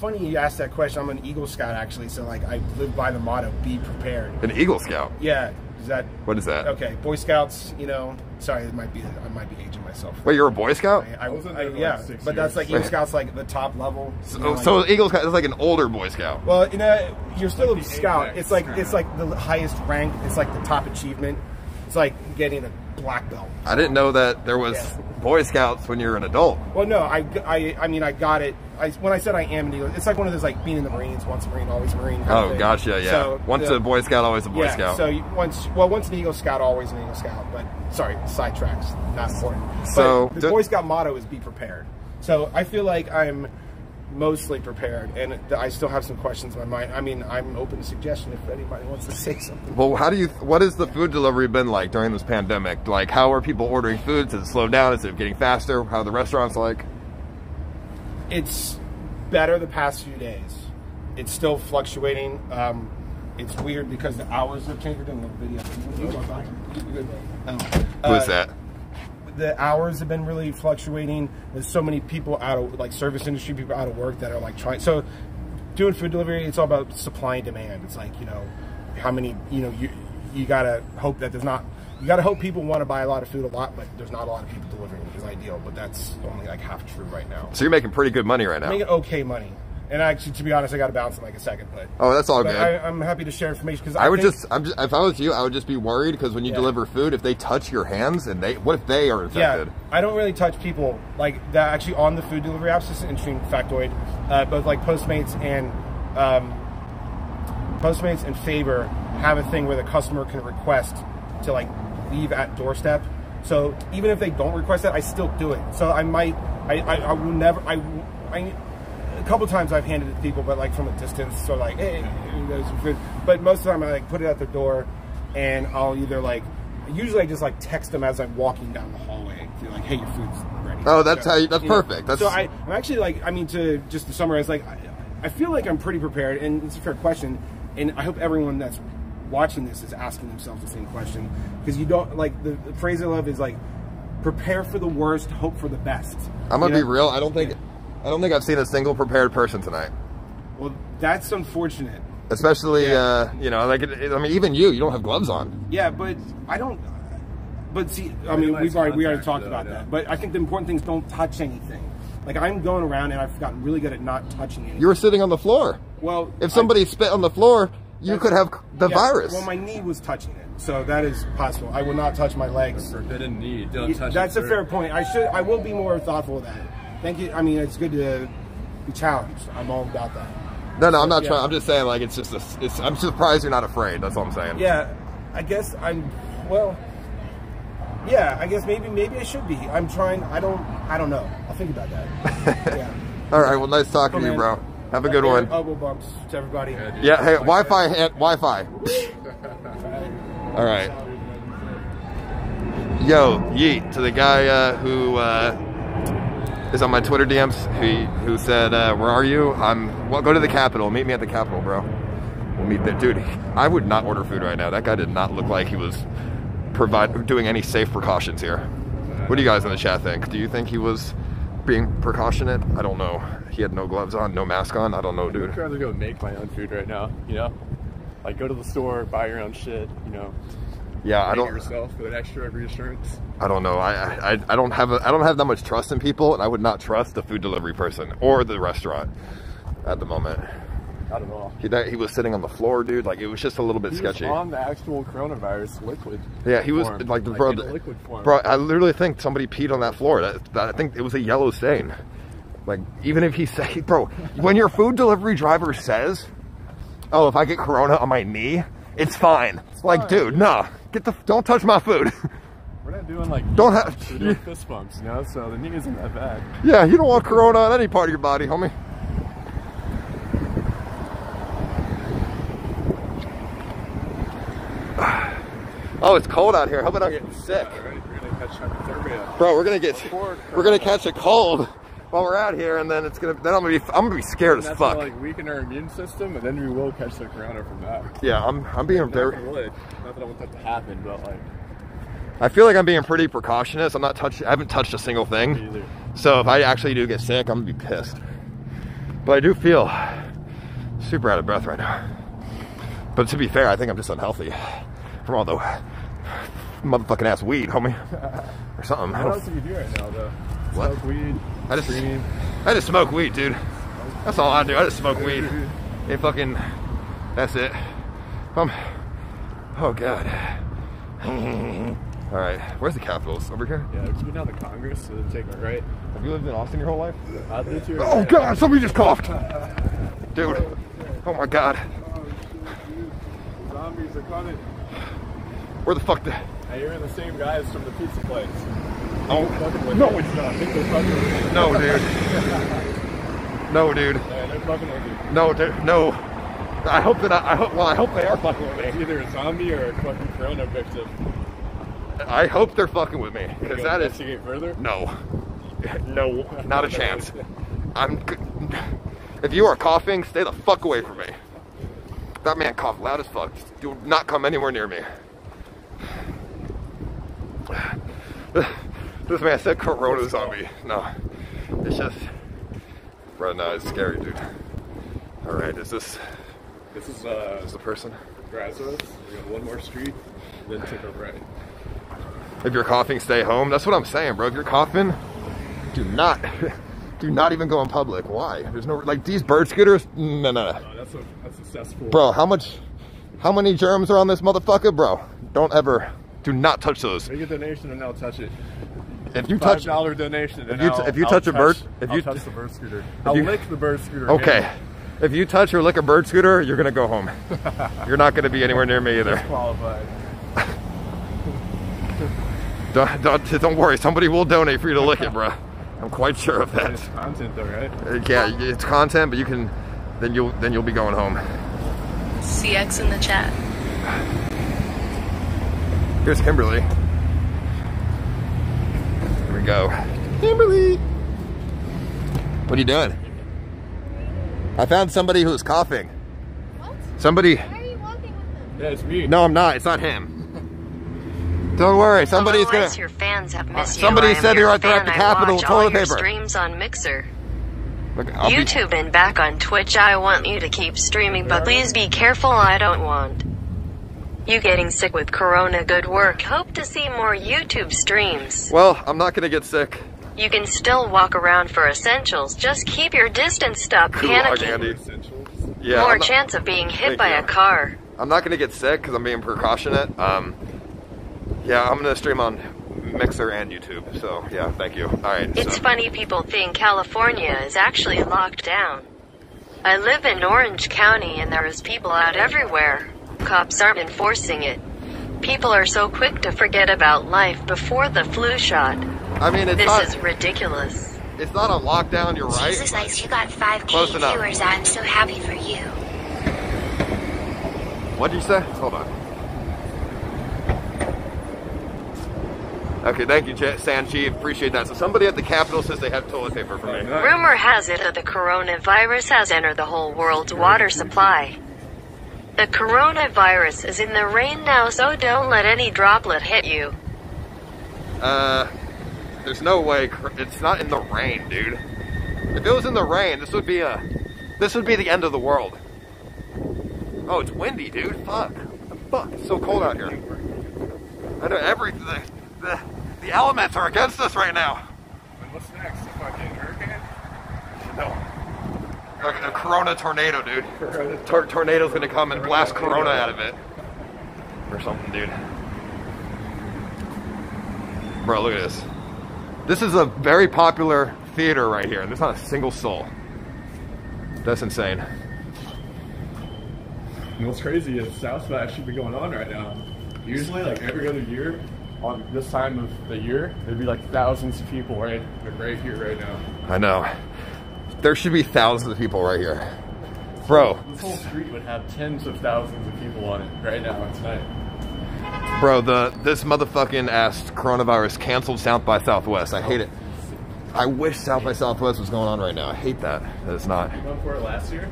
Funny you asked that question. I'm an Eagle Scout actually, so like I live by the motto, be prepared. An Eagle Scout? Yeah. Is that what is that? Okay, Boy Scouts. You know, sorry, it might be aging myself. Wait, you're a Boy Scout? Yeah, like 6 years. But that's like Eagle Scout's like the top level. So, you know, like, so Eagle Scout is like an older Boy Scout. Well, you know, you're still a Scout. It's like the highest rank. It's like the top achievement. It's like getting a black belt. I didn't know that there was Boy Scouts when you're an adult. Well, no, I mean, I got it. When I said I am an Eagle, it's like one of those, like, being in the Marines, once a Marine, always a Marine. Oh, gotcha, yeah. So once a Boy Scout, always a Boy Scout. So once an Eagle Scout, always an Eagle Scout. But, sorry, sidetracks, not important. So but the Boy Scout motto is be prepared. So I feel like I'm mostly prepared, and I still have some questions in my mind. I mean, I'm open to suggestion if anybody wants to say something. Well, what has the food delivery been like during this pandemic? Like, how are people ordering food? Does it slow down? Is it getting faster? How are the restaurants like? It's better the past few days. It's still fluctuating. It's weird because the hours have changed. We're doing a video. Who is that? The hours have been really fluctuating. There's so many people out of, like, service industry, people out of work that are like trying. So doing food delivery, it's all about supply and demand. It's like, you know, how many, you know, you gotta hope that there's not, you gotta hope people want to buy a lot of food a lot, but there's not a lot of people delivering, which is ideal, but that's only like half true right now. So you're making pretty good money right now. I'm making okay money. And actually, to be honest, I got to bounce in like a second, but that's all good. I'm happy to share information because I would just, if I was you, I would just be worried because when you deliver food, if they touch your hands and what if they are infected? Yeah, I don't really touch people like that actually on the food delivery apps. It's an interesting factoid. Both like Postmates and Favor have a thing where the customer can request to like leave at doorstep. So even if they don't request that, I still do it. So I might, I will never, a couple times I've handed it to people, but like from a distance, so like, hey, there's some food. But most of the time I like put it at their door, and I'll either like, usually I just like text them as I'm walking down the hallway, to like, hey, your food's ready. Oh, that's so, how you, that's you perfect. Know? That's so I'm actually like, I mean, just to summarize, like, I feel like I'm pretty prepared, and it's a fair question, and I hope everyone that's watching this is asking themselves the same question, because you don't, like, the phrase I love is like, prepare for the worst, hope for the best. I'm gonna be real. I don't think I've seen a single prepared person tonight. Well, that's unfortunate. Especially, you know, like, I mean, even you don't have gloves on. Yeah, but I don't. But see, I mean, we already talked about that. But I think the important thing is don't touch anything. Like, I'm going around and I've gotten really good at not touching anything. You were sitting on the floor. Well, if somebody spit on the floor, you could have the virus. Well, my knee was touching it, so that is possible. I will not touch my legs. The forbidden knee. Don't touch. That's a fair point. I will be more thoughtful of that. Thank you. I mean, it's good to be challenged. I'm all about that. No, no, I'm not trying. I'm just saying, like, it's just, I'm surprised you're not afraid. That's all I'm saying. Yeah, I guess I'm. Well, yeah, I guess maybe I should be. I'm trying. I don't know. I'll think about that. Yeah. All right. Well, nice talking to you, bro. Have a good one. Elbow bumps to everybody. Yeah, yeah. Hey, Wi-Fi, Wi-Fi. All right. Yo, yeet to the guy who is on my Twitter DMs. Who said, "Where are you?" Well, go to the Capitol. Meet me at the Capitol, bro. We'll meet there, dude. I would not order food right now. That guy did not look like he was doing any safe precautions here. What do you guys in the chat think? Do you think he was being precautionate? I don't know. He had no gloves on, no mask on. I don't know, dude. I'd rather go make my own food right now, you know? Like, go to the store, buy your own shit, you know? Yeah, I don't... Make it yourself, go to extra reassurance. I don't know. I don't have that much trust in people, and I would not trust the food delivery person or the restaurant at the moment. Not at all. He was sitting on the floor, dude. Like, it was just a little bit sketchy. He was on the actual coronavirus liquid. Yeah, he was like, bro, in the liquid form. Bro, I literally think somebody peed on that floor. I think it was a yellow stain. Like, even if he say, bro, when your food delivery driver says, oh, if I get corona on my knee, it's fine. It's like, dude, no, don't touch my food. We're not doing like, we're doing fist bumps, you know, so the knee isn't that bad. Yeah, you don't want corona on any part of your body, homie. Oh, it's cold out here. How about I get sick? We're gonna catch hypothermia. Bro, we're gonna catch a cold while we're out here, and then I'm gonna be scared as fuck. That's gonna, like, weaken our immune system, and then we will catch the corona from that. Yeah, I'm being very. Not that I want that to happen, but like, I feel like I'm being pretty precautionist. I haven't touched a single thing. Me either. So if I actually do get sick, I'm gonna be pissed. But I do feel super out of breath right now. But to be fair, I think I'm just unhealthy from all the motherfucking ass weed, homie, or something. What else do you do right now, though? What? Smoke weed. I just smoke weed, dude. That's all I do. I just smoke weed. It fucking, that's it. Oh god. All right, where's the Capitol? Over here? Yeah, we're down to Congress, so take a right. Have you lived in Austin your whole life? I've lived here. Oh god, somebody just coughed, dude. Oh my god. Zombies are coming. Where the fuck Hey, you're in the same guys from the pizza place. Oh, no, it's not. I think they're fucking with you. No, dude. No, dude. Yeah, they're fucking with you. No, dude. No. I hope that I hope they are fucking with me. It's either a zombie or a fucking corona victim. I hope they're fucking with me. Because that is... Investigate further? No. No, not a chance. If you are coughing, stay the fuck away from me. That man coughed loud as fuck. Just do not come anywhere near me. This man said corona zombie. No, it's just, bro, no, it's scary, dude. All right, is this? This is the person. Grasslands. We got one more street, then take a right. If you're coughing, stay home. That's what I'm saying, bro. If you're coughing, do not even go in public. Why? There's no, like, these bird scooters. No, that's a cesspool. Bro, how many germs are on this motherfucker, bro? Do not touch those. Make a donation and I'll touch it. If you touch $5 donation, and if you touch the bird scooter, I'll lick the bird scooter. Okay, hand. If you touch or lick a bird scooter, you're gonna go home. You're not gonna be anywhere near me either. Qualified. Don't worry, somebody will donate for you to lick it, bro. I'm quite sure of that. It's content, though, right? Yeah, it's content, but you can then you'll be going home. CX in the chat. Here's Kimberly. Here we go. Kimberly! What are you doing? I found somebody who's coughing. What? Somebody. Why are you walking with them? Yeah, it's me. No, I'm not. It's not him. Don't worry. Somebody's going to... Your fans have missed somebody said you're at the Capitol with toilet paper. Streams on Mixer. Look, YouTube and back on Twitch. I want you to keep streaming, but please be careful. I don't want you getting sick with corona. Good work. Hope to see more YouTube streams. Well, I'm not going to get sick. You can still walk around for essentials. Just keep your distance. Stop panicking. Yeah, more chance of being hit by a car. I'm not going to get sick because I'm being precautionate. Yeah, I'm going to stream on Mixer and YouTube. So, yeah, thank you. All right. It's funny people think California is actually locked down. I live in Orange County and there is people out everywhere. Cops aren't enforcing it. People are so quick to forget about life before the flu shot. I mean, it's this is ridiculous. It's not a lockdown, you're right. Jesus, nice. You got 5K viewers. I'm so happy for you. What did you say? Hold on. Okay, thank you, Sanji. Appreciate that. So somebody at the Capitol says they have toilet paper for me. Rumor has it that the coronavirus has entered the whole world's water supply. The coronavirus is in the rain now, so don't let any droplet hit you. There's no way. It's not in the rain, dude. If it was in the rain, this would be a... This would be the end of the world. Oh, it's windy, dude. Fuck. Fuck. It's so cold out here. I know everything... The elements are against us right now. What's next? A fucking hurricane? No. A corona tornado, dude. Tornado's gonna come and blast corona out of it. Or something, dude. Bro, look at this. This is a very popular theater right here. There's not a single soul. That's insane. And what's crazy is South by should be going on right now. Usually, like every other year, on this time of the year, there'd be like thousands of people right here right now. I know. There should be thousands of people right here. Bro. This whole street would have tens of thousands of people on it right now tonight. Bro, this motherfucking ass coronavirus canceled South by Southwest. I hate it. I wish South by Southwest was going on right now. I hate that. It's not. You went for it last year?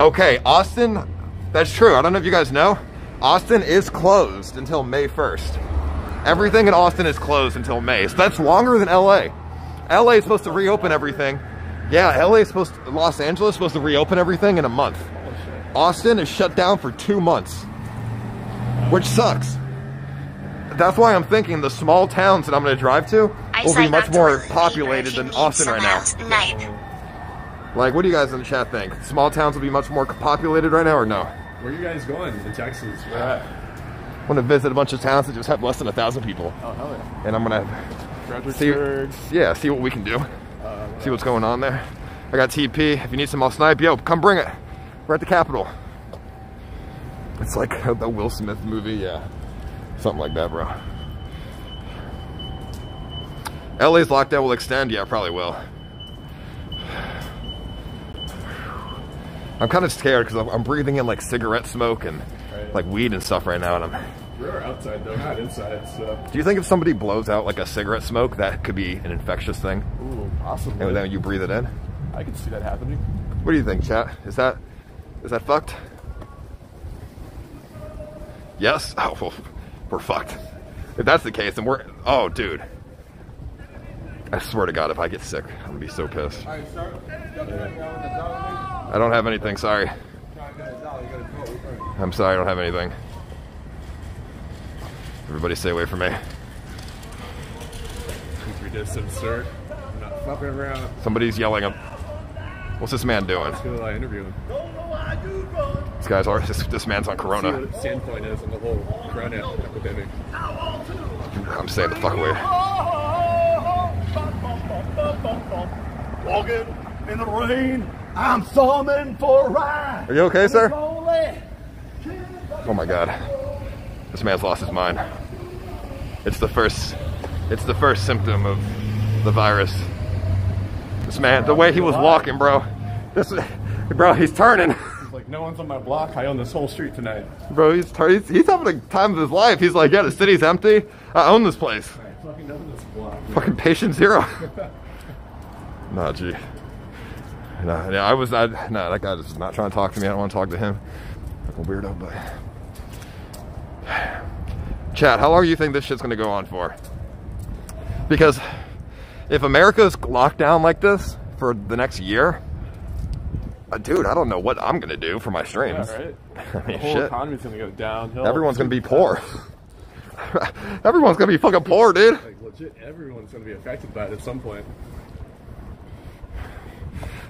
Okay, Austin, that's true. I don't know if you guys know. Austin is closed until May 1st. Everything in Austin is closed until May. So that's longer than LA. LA is supposed to reopen everything. Yeah, LA is supposed to, Los Angeles is supposed to reopen everything in a month. Austin is shut down for 2 months, which sucks. That's why I'm thinking the small towns that I'm going to drive to will be much more populated than Austin right now. Like, what do you guys in the chat think? Small towns will be much more populated right now or no? Where are you guys going? To Texas. Where at? I'm going to visit a bunch of towns that just have less than 1,000 people. Oh, hell yeah. And I'm going to see what we can do. See what's going on there. I got TP. If you need some, I'll snipe. Yo, come bring it. We're at the Capitol. It's like the Will Smith movie. Yeah. Something like that, bro. LA's lockdown will extend. Yeah, probably will. I'm kind of scared because I'm breathing in like cigarette smoke and like weed and stuff right now, and we're outside though, not inside. So. Do you think if somebody blows out like a cigarette smoke, that could be an infectious thing? Ooh, possibly. And then you breathe it in. I could see that happening. What do you think, chat? Is that fucked? Yes. Oh, well, we're fucked. If that's the case, then we're. Oh, dude. I swear to God, if I get sick, I'm gonna be so pissed. All right, sir. I don't have anything, sorry. I'm sorry, I don't have anything. Everybody stay away from me. Keep your distance, sir. I'm not fucking around. Somebody's yelling. What's this man doing? Let's go interview him. This guy's this man's on corona. See what the standpoint is on the whole corona epidemic. I'm staying the fuck away. Walking in the rain. I'm summoned for a ride. Are you okay, sir? Oh my God, this man's lost his mind. It's the first symptom of the virus. This man, the way he was walking, bro. Bro, he's turning. He's like, no one's on my block. I own this whole street tonight. Bro, he's having a time of his life. He's like, yeah, the city's empty. I own this place. I fucking own this block. Fucking patient zero. Nah, gee. No, that guy is not trying to talk to me. I don't want to talk to him. like a weirdo, but... Chat, how long do you think this shit's gonna go on for? Because if America's locked down like this for the next year, dude, I don't know what I'm gonna do for my streams. Yeah, right? I mean, the whole economy's gonna go downhill. Everyone's gonna be poor. Everyone's gonna be fucking poor, dude. Like, legit, everyone's gonna be affected by it at some point.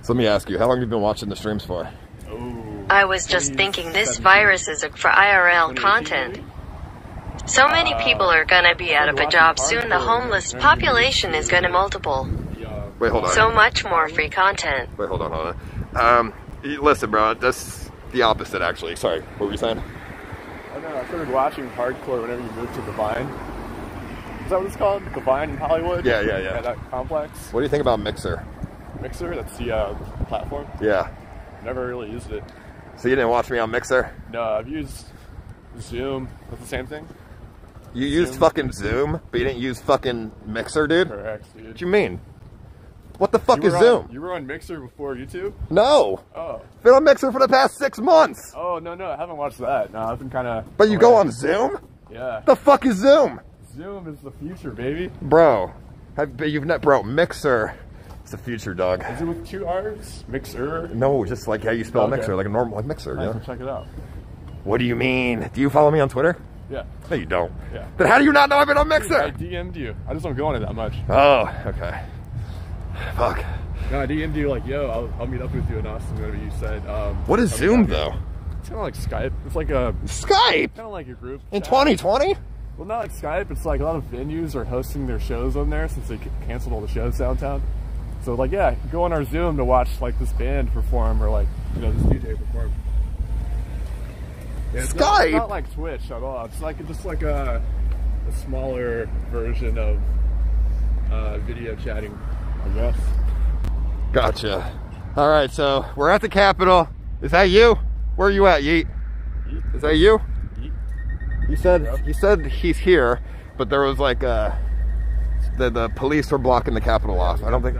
So let me ask you, how long have you been watching the streams for? Oh, I was just thinking this virus is for IRL content. So many people are gonna be out of a job soon. The homeless population is gonna multiple. Wait, hold on. So much more free content. Wait, hold on, hold on. Listen, bro, that's the opposite, actually. Sorry, what were you saying? I don't know, I started watching hardcore whenever you moved to the Vine. Is that what it's called? The Vine in Hollywood? Yeah, yeah, yeah. That complex. What do you think about Mixer? Mixer? That's the platform? Yeah. Never really used it. So you didn't watch me on Mixer? No, I've used Zoom. That's the same thing? You used fucking Zoom, but you didn't use fucking Mixer, dude? Correct, dude. What do you mean? What the fuck is Zoom? You were on Mixer before YouTube? No. Oh. Been on Mixer for the past 6 months. Oh, no, no. I haven't watched that. No, I've been kind of... But you go on Zoom? Yeah. The fuck is Zoom? Zoom is the future, baby. Bro. You've not... Bro, Mixer... It's the future, dog. Is it with two R's? Mixer? No, just like how you spell Mixer, like a normal mixer. Nice, yeah. Check it out. What do you mean? Do you follow me on Twitter? Yeah. No, you don't. Yeah. Then how do you not know I've been on Mixer? I DM'd you. I just don't go on it that much. Oh, okay. Fuck. No, I DM'd you like, yo, I'll meet up with you in Austin, whatever you said. What is Zoom, though? It's kind of like Skype. It's like a... Skype? Kind of like your group. In 2020? Well, not like Skype. It's like a lot of venues are hosting their shows on there since they canceled all the shows downtown. So like, yeah, go on our Zoom to watch like this band perform or like, you know, this DJ perform. Yeah, it's Skype. Not like Twitch at all. It's like just like a smaller version of video chatting, I guess. Gotcha. All right, so we're at the Capitol. Is that you? Where are you at, Yeet? Yeet. Is that you? Yeet. He said he's here, but there was like the police were blocking the Capitol off. I don't think.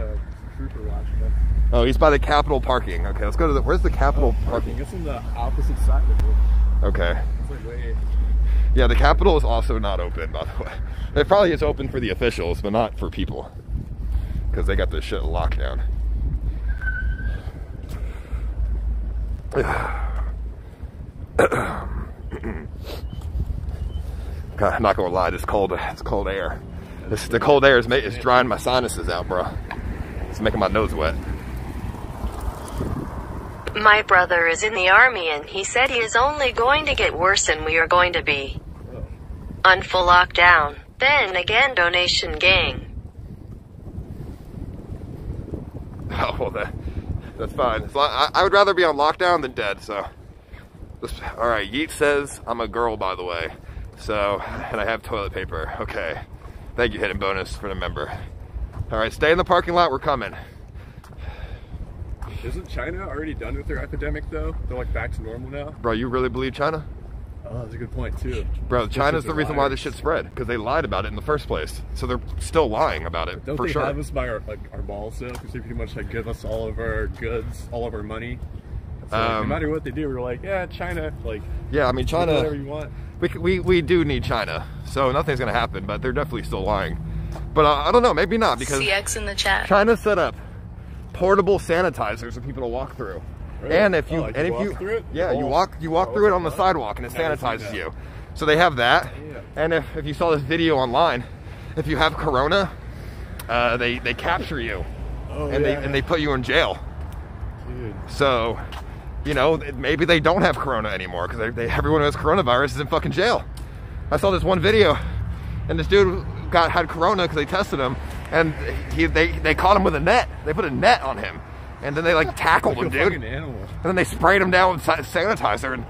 Trooper watching us. Oh, he's by the Capitol parking. Okay, let's go to the... Where's the Capitol parking? It's on the opposite side of it. Okay. It's like way... Yeah, the Capitol is also not open, by the way. It probably is open for the officials, but not for people. Because they got this shit locked down. God, I'm not gonna lie, this cold. It's cold air. The cold air is drying my sinuses out, bro. It's making my nose wet. My brother is in the army and he said he is only going to get worse and we are going to be on full lockdown. Then again, donation gang. Oh, well, that's fine. I would rather be on lockdown than dead, so. Alright, Yeet says I'm a girl, by the way. So, and I have toilet paper. Okay. Thank you, Hidden Bonus, for the member. All right, stay in the parking lot. We're coming. Isn't China already done with their epidemic, though? They're, like, back to normal now? Bro, you really believe China? Oh, that's a good point, too. Bro, China's the reason why this shit spread, because they lied about it in the first place. So they're still lying about it, for sure. Don't they have us by our balls, though? Because they pretty much, like, give us all of our goods, all of our money. So, like, no matter what they do, we're like, yeah, China, like... Yeah, I mean, China... Do whatever you want. We do need China, so nothing's going to happen, but they're definitely still lying. But I don't know, maybe not, because CX in the chat. China set up portable sanitizers for people to walk through. Really? And if you walk through it on the sidewalk and it sanitizes you. So they have that. Yeah. And if you saw this video online, if you have corona, they capture you. Oh, and they put you in jail. Dude. So, you know, maybe they don't have corona anymore because everyone who has coronavirus is in fucking jail. I saw this one video and this dude had corona because they tested him, and they caught him with a net. They put a net on him, and then they like tackled him, dude. And then they sprayed him down with sanitizer and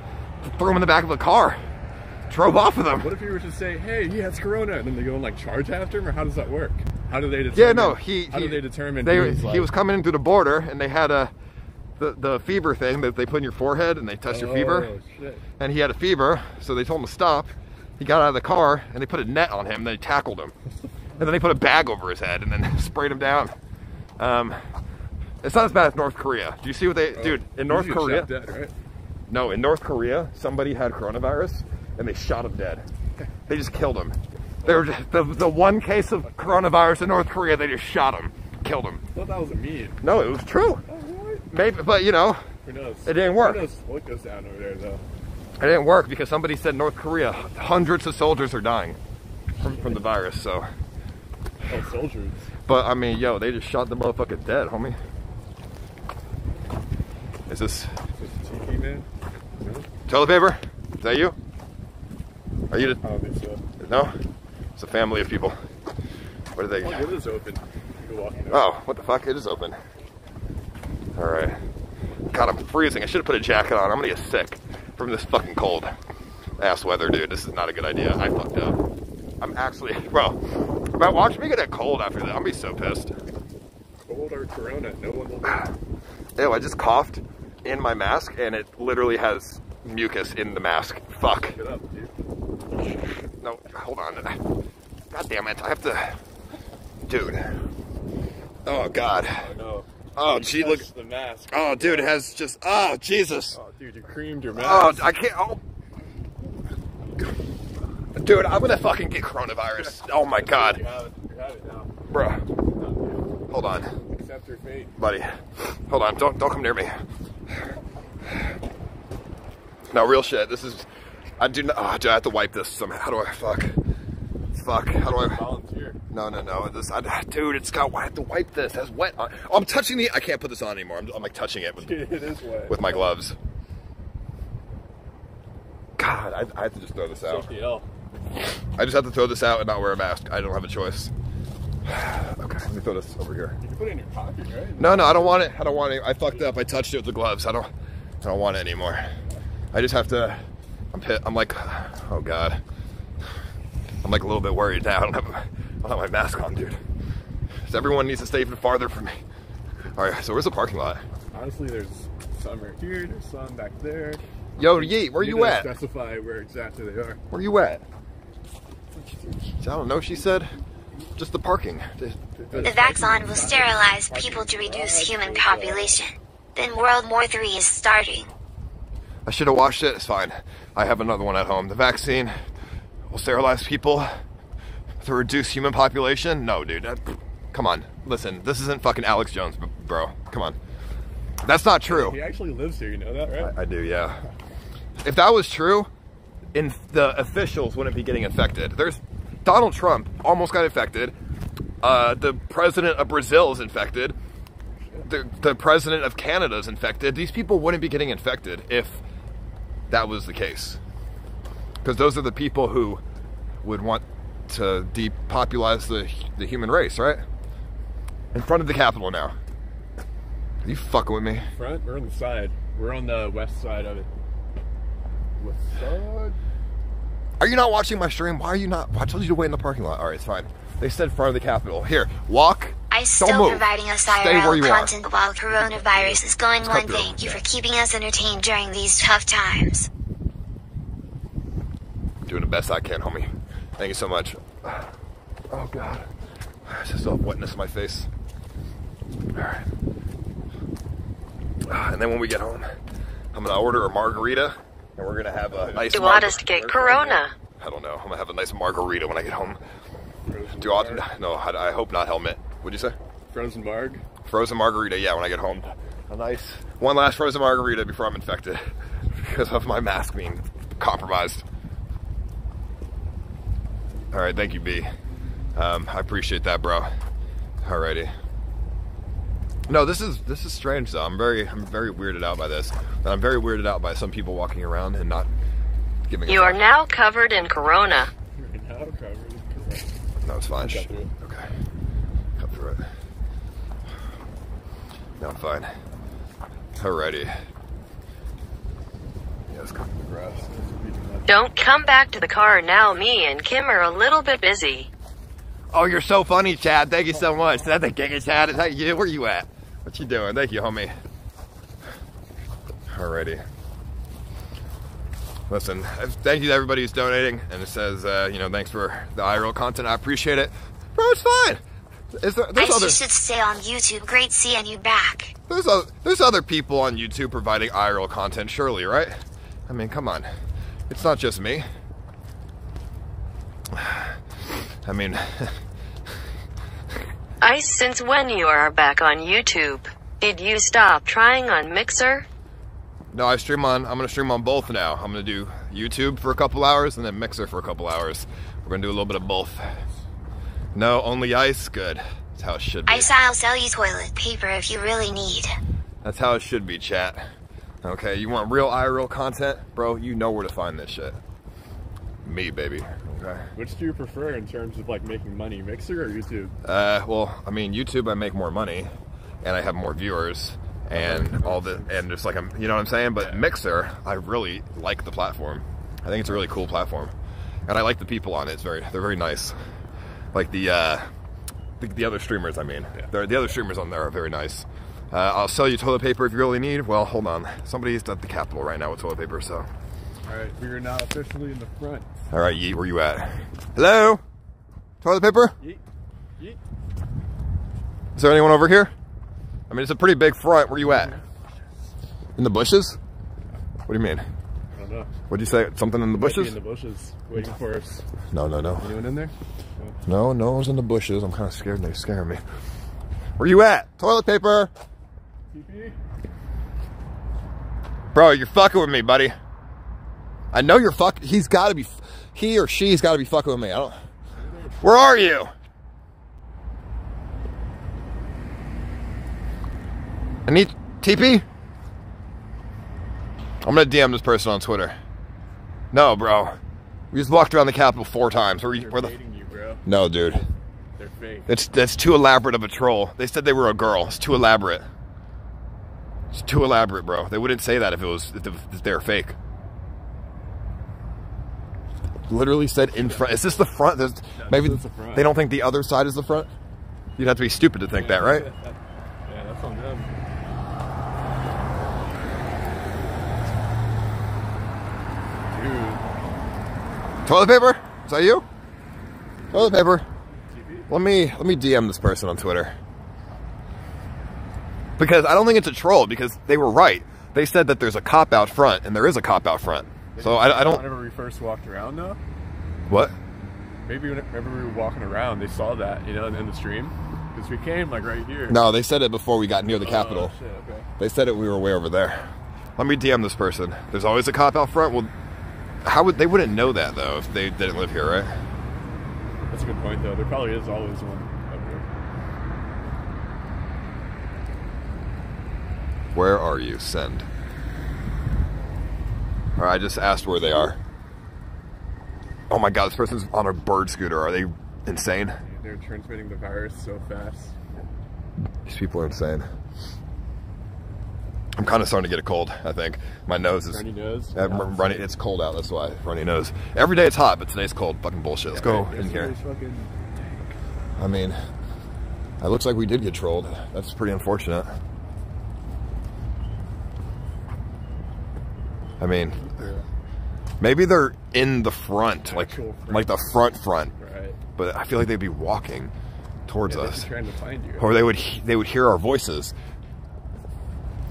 threw him in the back of the car. Drove off with him. What if you were to say, "Hey, he has corona," and then they go and like charge after him, or how does that work? How do they determine? Yeah, no, he was coming in through the border, and they had the fever thing that they put in your forehead, and they test your fever. Shit. And he had a fever, so they told him to stop. He got out of the car, and they put a net on him, and they tackled him. And then they put a bag over his head, and then sprayed him down. It's not as bad as North Korea. Do you see what they... Dude, in North Korea... Dead, right? No, in North Korea, somebody had coronavirus and they shot him dead. They just killed him. They were just, the one case of coronavirus in North Korea, they just shot him, killed him. I thought that was a meme. No, it was true. Oh, what? Maybe, but you know, who knows? It didn't work. Who knows what goes down over there, though? It didn't work because somebody said North Korea, hundreds of soldiers are dying from the virus, so. Oh, soldiers. But I mean, yo, they just shot the motherfucker dead, homie. Is this? Tiki man? No? Toilet paper? Is that you? Are you? I don't think so. No? It's a family of people. What are they? Oh, it is open. You walk in. Oh, what the fuck? It is open. All right. God, I'm freezing. I should have put a jacket on. I'm gonna get sick from this fucking cold ass weather, dude. This is not a good idea. I fucked up. I'm actually, bro. But watch me get a cold after that. I'll be so pissed. Cold or corona? No one will know. Ew, I just coughed in my mask, and it literally has mucus in the mask. Fuck. Get up, dude. No, hold on. God damn it! I have to, dude. Oh God. Oh no. Oh, gee, look. The mask. Oh, dude, it has just. Oh, Jesus. Oh, dude, you creamed your mask. Oh, I can't. Oh. Dude, I'm gonna fucking get coronavirus. Oh my God. You have it now, bro. Hold on. Accept your fate, buddy. Hold on. Don't come near me. No, real shit. This is. I do not. Oh, do I have to wipe this somehow? How do I fuck? Fuck. How do I volunteer? No. This, dude, it's got. I have to wipe this. It has wet on. Oh, I'm touching the. I can't put this on anymore. I'm like touching it with. It is wet. With my gloves. God, I have to just throw this out. I just have to throw this out and not wear a mask. I don't have a choice. Okay, let me throw this over here. You can put it in your pocket, right? No, I don't want it. I don't want it. I fucked up. I touched it with the gloves. I don't want it anymore. I just have to. I'm pissed. I'm like, oh God. I'm like a little bit worried now. I don't have my mask on, dude. So everyone needs to stay even farther from me. All right, so where's the parking lot? Honestly, there's some right here. There's some back there. Yo, Yeet, where you at? Specify where exactly they are. Where you at? I don't know, she said. Just the parking. The vaccine will sterilize people to reduce human population. Then World War III is starting. I should have watched it. It's fine. I have another one at home. The vaccine will sterilize people to reduce human population? No, dude. Come on. Listen, this isn't fucking Alex Jones, bro. Come on. That's not true. He actually lives here. You know that, right? I do, yeah. If that was true, the officials wouldn't be getting infected. There's Donald Trump almost got infected. The president of Brazil is infected. The president of Canada is infected. These people wouldn't be getting infected if that was the case. Because those are the people who would want to depopulize the human race, right? In front of the Capitol now. Are you fucking with me? Front? We're on the side. We're on the west side of it. Are you not watching my stream? Why are you not? I told you to wait in the parking lot. All right, it's fine. They said front of the Capitol. Here, walk. I'm still providing us IRL content while coronavirus is going on. Thank you for keeping us entertained during these tough times. Doing the best I can, homie. Thank you so much. Oh God, this is all wetness in my face. All right. And then when we get home, I'm gonna order a margarita. And we're gonna have a nice. Do others get corona? I don't know. I'm gonna have a nice margarita when I get home. Frozen do others? No, I hope not. Helmet. What'd you say? Frozen marg. Frozen margarita. Yeah, when I get home, a nice one last frozen margarita before I'm infected because of my mask being compromised. All right, thank you, B. I appreciate that, bro. Alrighty. No, this is strange though. I'm very weirded out by this, and I'm very weirded out by some people walking around and not giving. You are now covered in corona. You're now covered in corona. No, it's fine. Cut through it. Okay, cut through it. No, I'm fine. Alrighty. Yeah, let's cut through the grass. Don't come back to the car now. Me and Kim are a little bit busy. Oh, you're so funny, Chad. Thank you so much. Is that the Giga Chad? Is that you? Where you at? What you doing? Thank you, homie. Alrighty. Listen, thank you to everybody who's donating. And it says, you know, thanks for the IRL content. I appreciate it. Bro, it's fine. You should stay on YouTube. Great seeing you back. There's other people on YouTube providing IRL content, surely, right? I mean, come on. It's not just me. I mean... Since when you are back on YouTube? Did you stop trying on Mixer? No, I'm gonna stream on both now. I'm gonna do YouTube for a couple hours and then Mixer for a couple hours. We're gonna do a little bit of both. No, only ice? Good. That's how it should be. Ice, I'll sell you toilet paper if you really need. That's how it should be, chat. Okay, you want real IRL content? Bro, you know where to find this shit. Me, baby. Okay. Which do you prefer in terms of, like, making money? Mixer or YouTube? Well, I mean, YouTube I make more money, and I have more viewers, and all the, and just like, you know what I'm saying? But yeah. Mixer, I really like the platform. I think it's a really cool platform. And I like the people on it. It's they're very nice. Like the other streamers, I mean. Yeah. The other streamers on there are very nice. I'll sell you toilet paper if you really need. Well, hold on. Somebody's at the Capitol right now with toilet paper, so. All right, we are now officially in the front. All right, Yeet, where you at? Hello? Toilet paper? Yeet. Yeet. Is there anyone over here? I mean, it's a pretty big front. Where you at? In the bushes? What do you mean? I don't know. What do you say? Something in the bushes? In the bushes, waiting for us. No, no, no. Anyone in there? No, no one's in the bushes. I'm kind of scared. They're scaring me. Where you at? Toilet paper. Bro, you're fucking with me, buddy. I know you're fucking. He's got to be. He or she's got to be fucking with me. I don't. Where are you? I need TP. I'm gonna DM this person on Twitter. No, bro. We just walked around the Capitol 4 times. Where the? No, dude. They're fake. That's too elaborate of a troll. They said they were a girl. It's too elaborate. It's too elaborate, bro. They wouldn't say that if it was if they were fake. Literally said in front. Is this the front? There's, no, maybe the front. They don't think the other side is the front. You'd have to be stupid to think that, right? Yeah, that's on them. Dude. Toilet paper? Is that you? Toilet paper. Let me DM this person on Twitter. Because I don't think it's a troll, because they were right. They said that there's a cop out front, and there is a cop out front. So I don't. Whenever we first walked around, though. What? Maybe whenever we were walking around, they saw that, you know, in the stream, because we came like right here. No, they said it before we got near the Capitol. Shit, okay. They said it. We were way over there. Let me DM this person. There's always a cop out front. Well, how would they wouldn't know that though if they didn't live here, right? That's a good point, though. There probably is always one up here. Where are you? Send. All right, I just asked where they are. Oh, my God. This person's on a bird scooter. Are they insane? They're transmitting the virus so fast. These people are insane. I'm kind of starting to get a cold, I think. My nose is... Runny nose? Runny, it's cold out, that's why. Runny nose. Every day it's hot, but today's cold. Fucking bullshit. Let's go in here. I mean, it looks like we did get trolled. That's pretty unfortunate. I mean, maybe they're in the front, like the front. Right. But I feel like they'd be walking towards us, trying to find you. Or they would hear our voices.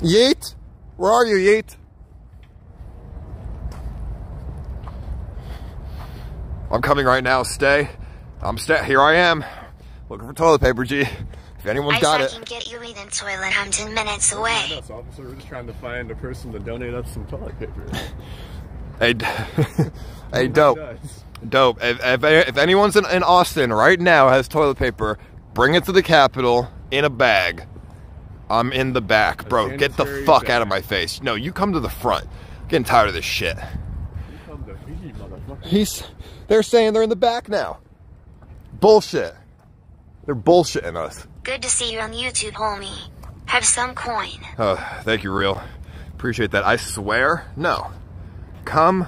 Yeet, where are you, Yeet? I'm coming right now. Stay. Here I am, looking for toilet paper, G. If anyone's got it. I can get you even toilet. I'm 10 minutes away. That's officer. We're just trying to find a person to donate us some toilet paper. Hey, hey, dope. If anyone's in Austin right now has toilet paper, bring it to the Capitol in a bag. I'm in the back, bro. Get the fuck out of my face. No, you come to the front. I'm getting tired of this shit. You come to me, motherfucker. They're saying they're in the back now. Bullshit. They're bullshitting us. Good to see you on YouTube, homie. Have some coin. Oh, thank you, Real. Appreciate that. I swear, no. Come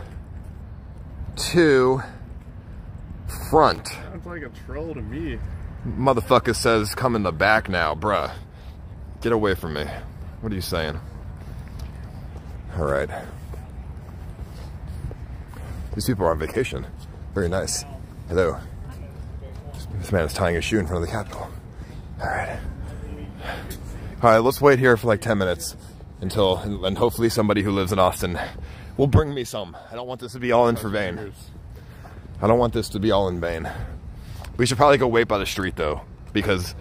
to front. Sounds like a troll to me. Motherfucker says come in the back now, bruh. Get away from me. What are you saying? All right. These people are on vacation. Very nice. Hello. This man is tying a shoe in front of the Capitol. All right. All right, let's wait here for like 10 minutes until, and hopefully somebody who lives in Austin will bring me some. I don't want this to be all in for vain. I don't want this to be all in vain. We should probably go wait by the street though, because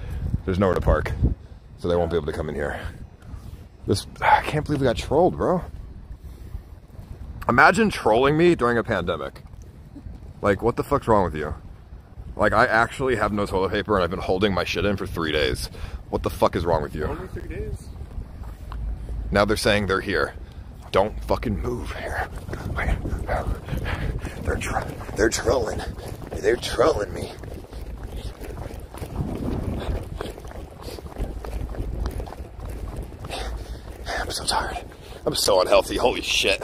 there's nowhere to park. So they won't be able to come in here. This, I can't believe we got trolled, bro. Imagine trolling me during a pandemic. Like, what the fuck's wrong with you? Like, I actually have no toilet paper and I've been holding my shit in for 3 days. What the fuck is wrong with you? Only 3 days. Now they're saying they're here. Don't fucking move here. They're trolling. They're trolling me. I'm so tired. I'm so unhealthy. Holy shit.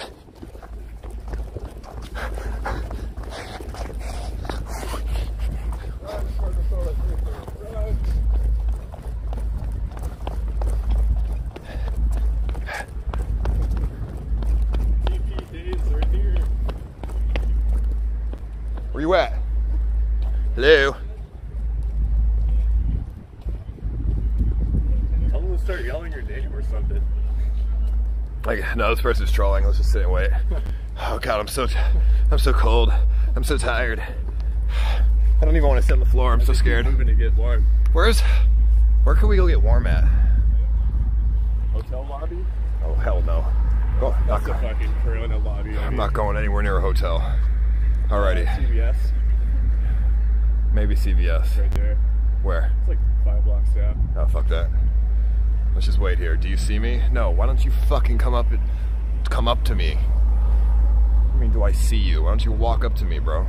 Where you at? Hello? Tell them to start yelling your name or something. Like, no, this person's trolling. Let's just sit and wait. Oh god, I'm so cold. I'm so tired. I don't even want to sit on the floor. I'm so scared. Moving to get warm. Where can we go get warm at? Hotel lobby? Oh hell no. Oh, that's a fucking corona lobby. I'm not going anywhere near a hotel. Alrighty. CVS. Maybe CVS. Right there. Where? It's like 5 blocks down. Oh fuck that. Let's just wait here. Do you see me? No. Why don't you fucking come up to me? I mean, do I see you? Why don't you walk up to me, bro?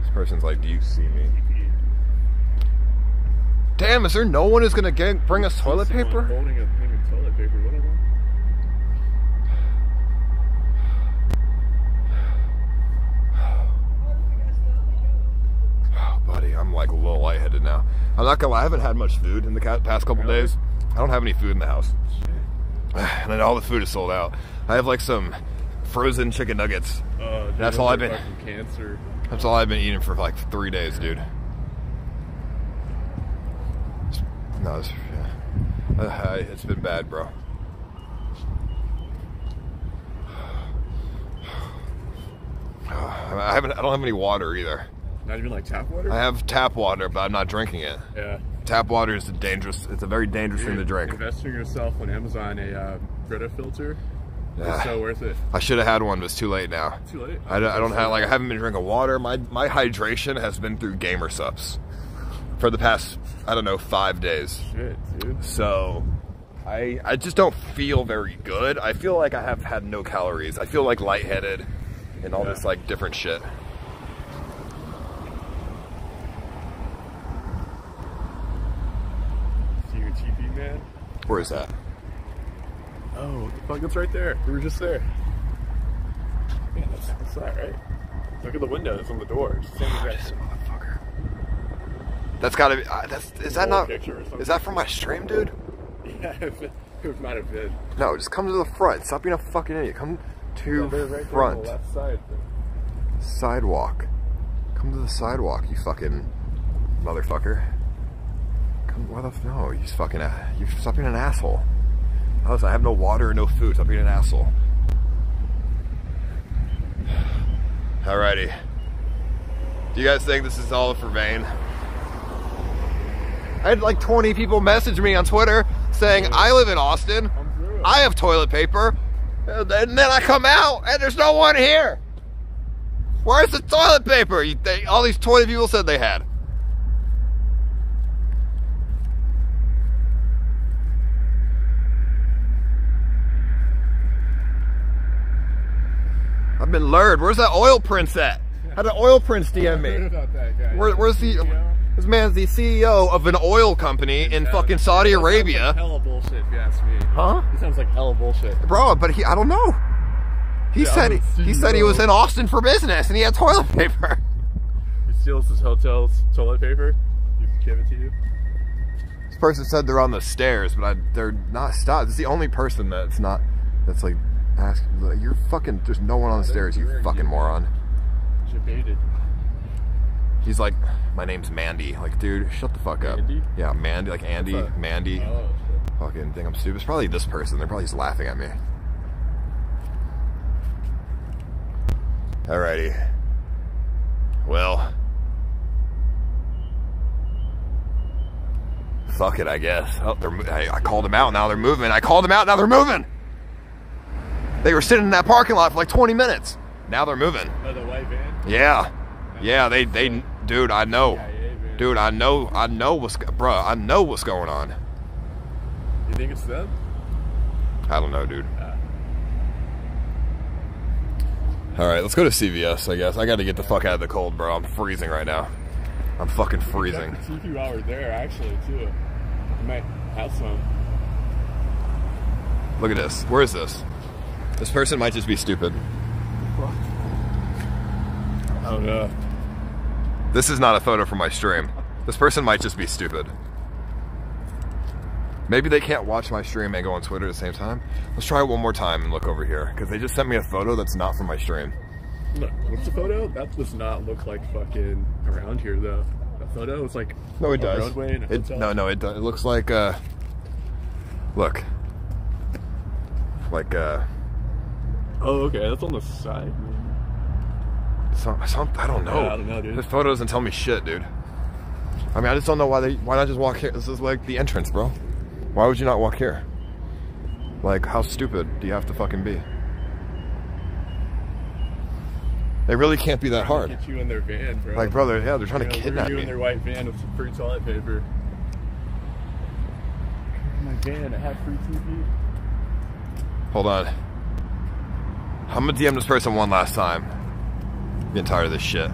This person's like, do you see me? Damn, is there no one who's gonna bring us toilet paper? Holding a thing of toilet paper, whatever. Oh, buddy, I'm like a little lightheaded now. I'm not gonna lie, I haven't had much food in the past couple days. I don't have any food in the house. And then all the food is sold out. I have like some frozen chicken nuggets. That's all I've been. Cancer. That's all I've been eating for like 3 days, dude. No, it's been bad, bro. I don't have any water either. Not even like tap water? I have tap water, but I'm not drinking it. Yeah. Tap water is dangerous. It's a very dangerous thing to drink. Investing yourself on Amazon a Brita filter is so worth it. I should have had one, but it's too late now. Too late? I haven't been drinking water. My hydration has been through gamer subs for the past, I don't know, 5 days. Shit, dude. So I just don't feel very good. I feel like I have had no calories. I feel like lightheaded and all this like different shit. Where is that? Oh, what the fuck, it's right there. We were just there. Yeah, that's that, right? Look at the window, it's on the door. It's the same exact motherfucker. That's gotta be, is that from my stream, dude? Yeah, it might have been. No, just come to the front. Stop being a fucking idiot. Come to right front. There on the left side. Sidewalk. Come to the sidewalk, you fucking motherfucker. Why the f- no, you just fucking, you stop being an asshole. Listen, I have no water and no food, stop being an asshole. Alrighty. Do you guys think this is all for vain? I had like 20 people message me on Twitter saying, I live in Austin, I have toilet paper, and then I come out and there's no one here. Where's the toilet paper? All these 20 people said they had. I've been lured. Where's that oil prince at? How did oil prince DM me? About that guy. Where's the this man's the CEO of an oil company in fucking Saudi Arabia? Sounds like hella bullshit, if you ask me. Huh? He sounds like hella bullshit, bro. But I don't know. He said he was in Austin for business and he had toilet paper. He steals his hotel's toilet paper. He give it to you. This person said they're on the stairs, but they're not stopped. It's the only person that's not. That's like. Ask, you're fucking, there's no one on the stairs, you fucking moron. Debated. He's like, my name's Mandy. Like, dude, shut the fuck up. Mandy? Yeah, Mandy, like Andy, Mandy. Oh, shit. Fucking think I'm stupid. It's probably this person. They're probably just laughing at me. Alrighty. Well. Fuck it, I guess. Oh, I called them out, now they're moving. I called them out, now they're moving! They were sitting in that parking lot for like 20 minutes. Now they're moving. Another way, man. Yeah. Yeah, they dude, I know. Yeah, yeah, dude, I know what's, bruh, I know what's going on. You think it's them? I don't know, dude. Alright, let's go to CVS, I guess. I gotta get the fuck out of the cold, bro. I'm freezing right now. I'm fucking freezing. It's a few hours there, actually, too. I might have some. Look at this. Where is this? This person might just be stupid. What? I don't know. This is not a photo from my stream. This person might just be stupid. Maybe they can't watch my stream and go on Twitter at the same time. Let's try it one more time and look over here. Because they just sent me a photo that's not from my stream. Look, what's the photo? That does not look like fucking around here, though. That photo is like no, it does. Roadway and a hotel. No, it does. It looks like, look. Like, oh, okay, that's on the side. I don't know. Yeah, I don't know, dude. This photo doesn't tell me shit, dude. I mean, I just don't know why they. Why not just walk here? This is like the entrance, bro. Why would you not walk here? Like, how stupid do you have to fucking be? They really can't be that hard. Get you in their van, bro. Like, brother, yeah, they're trying to kidnap you in their white van with some free toilet paper. My van, I have free TV. Hold on. I'm gonna DM this person one last time. I'm getting tired of this shit.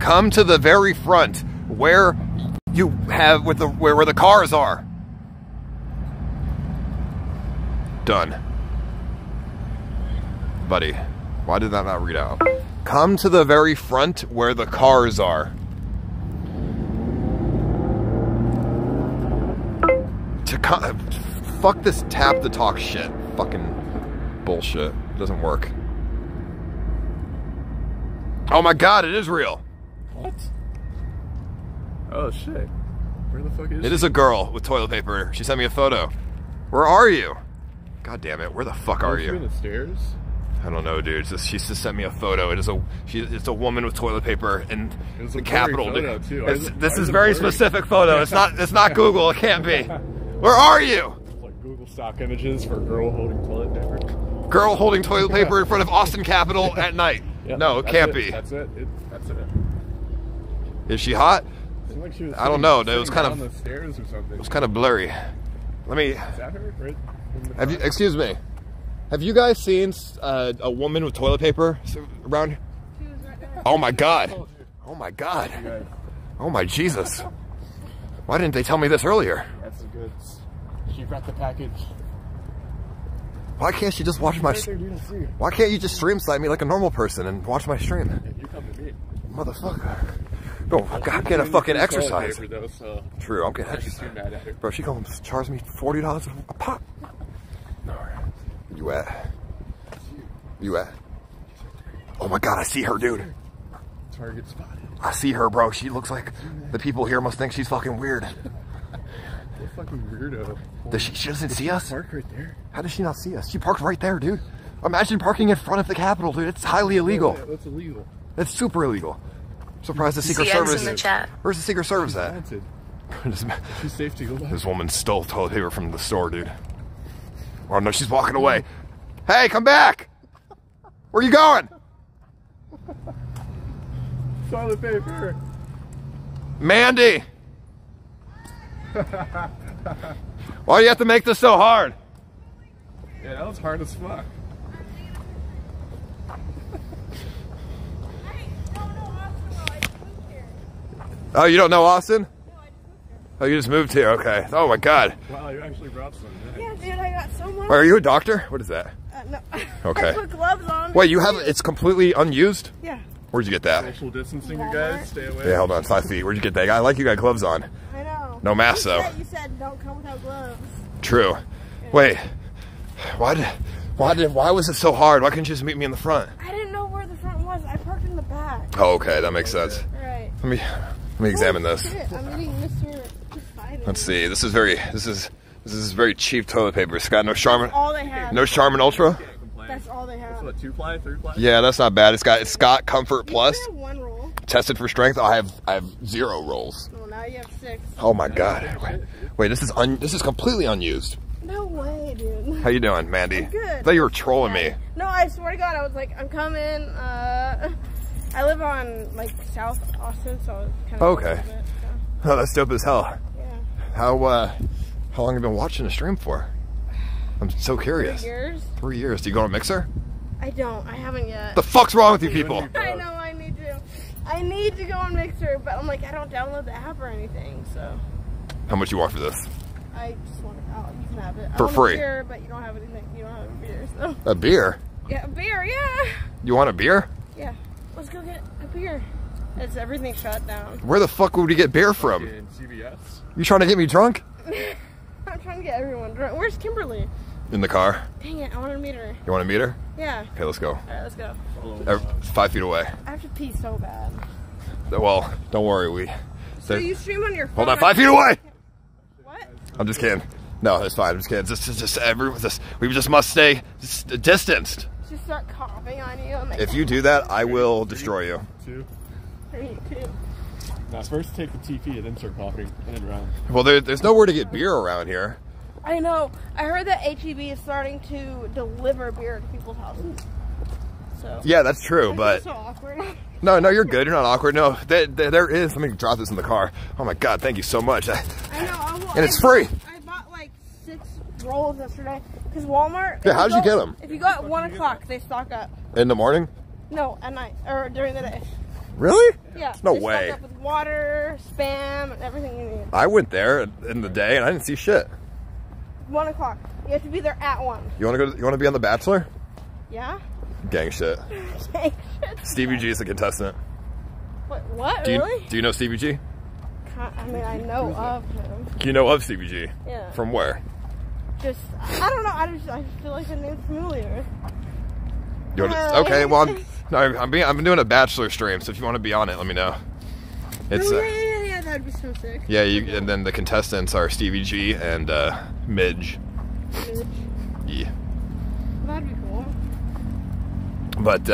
Come to the very front where you have with the where the cars are. Done. Buddy, why did that not read out? Come to the very front where the cars are. To come, fuck this tap to talk shit. Fucking bullshit. It doesn't work. Oh my god, it is real. What? Oh shit. Where the fuck is she? It is a girl with toilet paper. She sent me a photo. Where are you? God damn it, where the fuck are you? Are you in the stairs? I don't know, dude. She's just sent me a photo. It is it's a woman with toilet paper in the Capitol. This is a very specific photo. It's not Google. It can't be. Where are you? It's like Google stock images for girl holding toilet paper. Girl holding toilet paper in front of Austin Capitol at night. Yep, no, it can't be. That's it. Is she hot? Like she was I don't know. It was kind of. The stairs or something. It was kind of blurry. Let me. Is that her? Right have you, excuse me. Have you guys seen a woman with toilet paper around? Oh my god! Oh my god! Oh my Jesus! Why didn't they tell me this earlier? That's the goods. She brought the package. Why can't she just watch my? Why can't you just stream side me like a normal person and watch my stream? You come to me, motherfucker! Bro, I'm getting a fucking exercise. True, I'm getting exercise. Bro, she gonna charge me $40 a pop. You at? You at? Oh my god, I see her, dude. Target spotted. I see her, bro. She looks like the people here must think she's fucking weird. What fucking weirdo? Does she doesn't see us? Park right there. How does she not see us? She parked right there, dude. Imagine parking in front of the Capitol, dude. It's highly illegal. Yeah, that's illegal. That's super illegal. I'm surprised the Secret Service. In the chat. Where's the Secret Service at? She's safe to go back. This woman stole toilet paper from the store, dude. Oh no, she's walking away. Hey, come back! Where are you going? Toilet paper. Mandy! Why do you have to make this so hard? Yeah, that was hard as fuck. Oh, you don't know Austin? Oh, you just moved here, okay. Oh my god. Wow, you actually brought some. Yeah, dude, I got so much. Wait, are you a doctor? What is that? No. Okay. I put gloves on. Wait, you have, it's completely unused? Yeah. Where'd you get that? Social distancing, you guys, stay away. Yeah, hold on, 5 feet. Where'd you get that? I like you got gloves on. I know. No mask, though. You said don't come without gloves. True. Yeah. Wait, why was it so hard? Why couldn't you just meet me in the front? I didn't know where the front was. I parked Oh, okay, that makes sense. All right. Let me examine this. I'm reading Mr. Let's see. This is very cheap toilet paper. It's got no Charmin. All they have. No Charmin Ultra. That's all they have. What, 2-ply, 3-ply? Yeah, that's not bad. It's got Comfort Plus. You have one roll. Tested for strength. I have 0 rolls. Well, now you have 6. Oh my God. Wait, this is completely unused. No way, dude. How you doing, Mandy? I'm good. I thought you were trolling me. No, I swear to God, I was like, I'm coming. I live on like South Austin, so I was kind of okay. Bit, so. Oh, that's dope as hell. Yeah. How long have you been watching the stream for? I'm so curious. 3 years. 3 years. Do you go on Mixer? I don't. I haven't yet. The fuck's wrong with you people? I know. I need to go on Mixer, but I'm like, I don't download the app or anything. So. How much you want for this? I just want it out. You can have it. For free. A beer, but you don't have anything. You don't have a beer. So. A beer? Yeah, a beer. Yeah. You want a beer? Yeah. Let's go get a beer. It's everything shut down. Where the fuck would you get beer from? In CVS. You trying to get me drunk? I'm trying to get everyone drunk. Where's Kimberly? In the car. Dang it, I want to meet her. You want to meet her? Yeah. Okay, let's go. All right, let's go. 5 feet away. I have to pee so bad. Well, don't worry. So you stream on your phone. Hold on, 5 feet away! What? I'm just kidding. No, it's fine. I'm just kidding. We just must stay distanced. Just start coughing on you. Like, if you do that, I will destroy you. 3, 2. Now, first take the TP and then start coughing and then round. Well, there's nowhere to get beer around here. I know. I heard that HEB is starting to deliver beer to people's houses. So. Yeah, that's true, but... so awkward. No, you're good. You're not awkward. No, there is... Let me drop this in the car. Oh, my God. Thank you so much. I know. And it's free. I bought, like, 6 rolls yesterday. Because Walmart... Yeah, how did you get them? If you go at 1 o'clock, they stock up. In the morning? No, at night. Or during the day. Really? Yeah. No way. They stock up with water, Spam, and everything you need. I went there in the day, and I didn't see shit. 1 o'clock. You have to be there at 1. You want to go? You want to be on The Bachelor? Yeah. Gang shit. Gang shit. Stevie G is a contestant. What? Really? Do you know Stevie G? I mean, I know of him. You know of Stevie G? Yeah. From where? Just, I don't know. I just feel like the name's familiar. Okay. Well, I'm doing a Bachelor stream, so if you want to be on it, let me know. It's. Yeah, that'd be so sick. Yeah, and then the contestants are Stevie G and Midge. Midge. Yeah. That'd be cool. But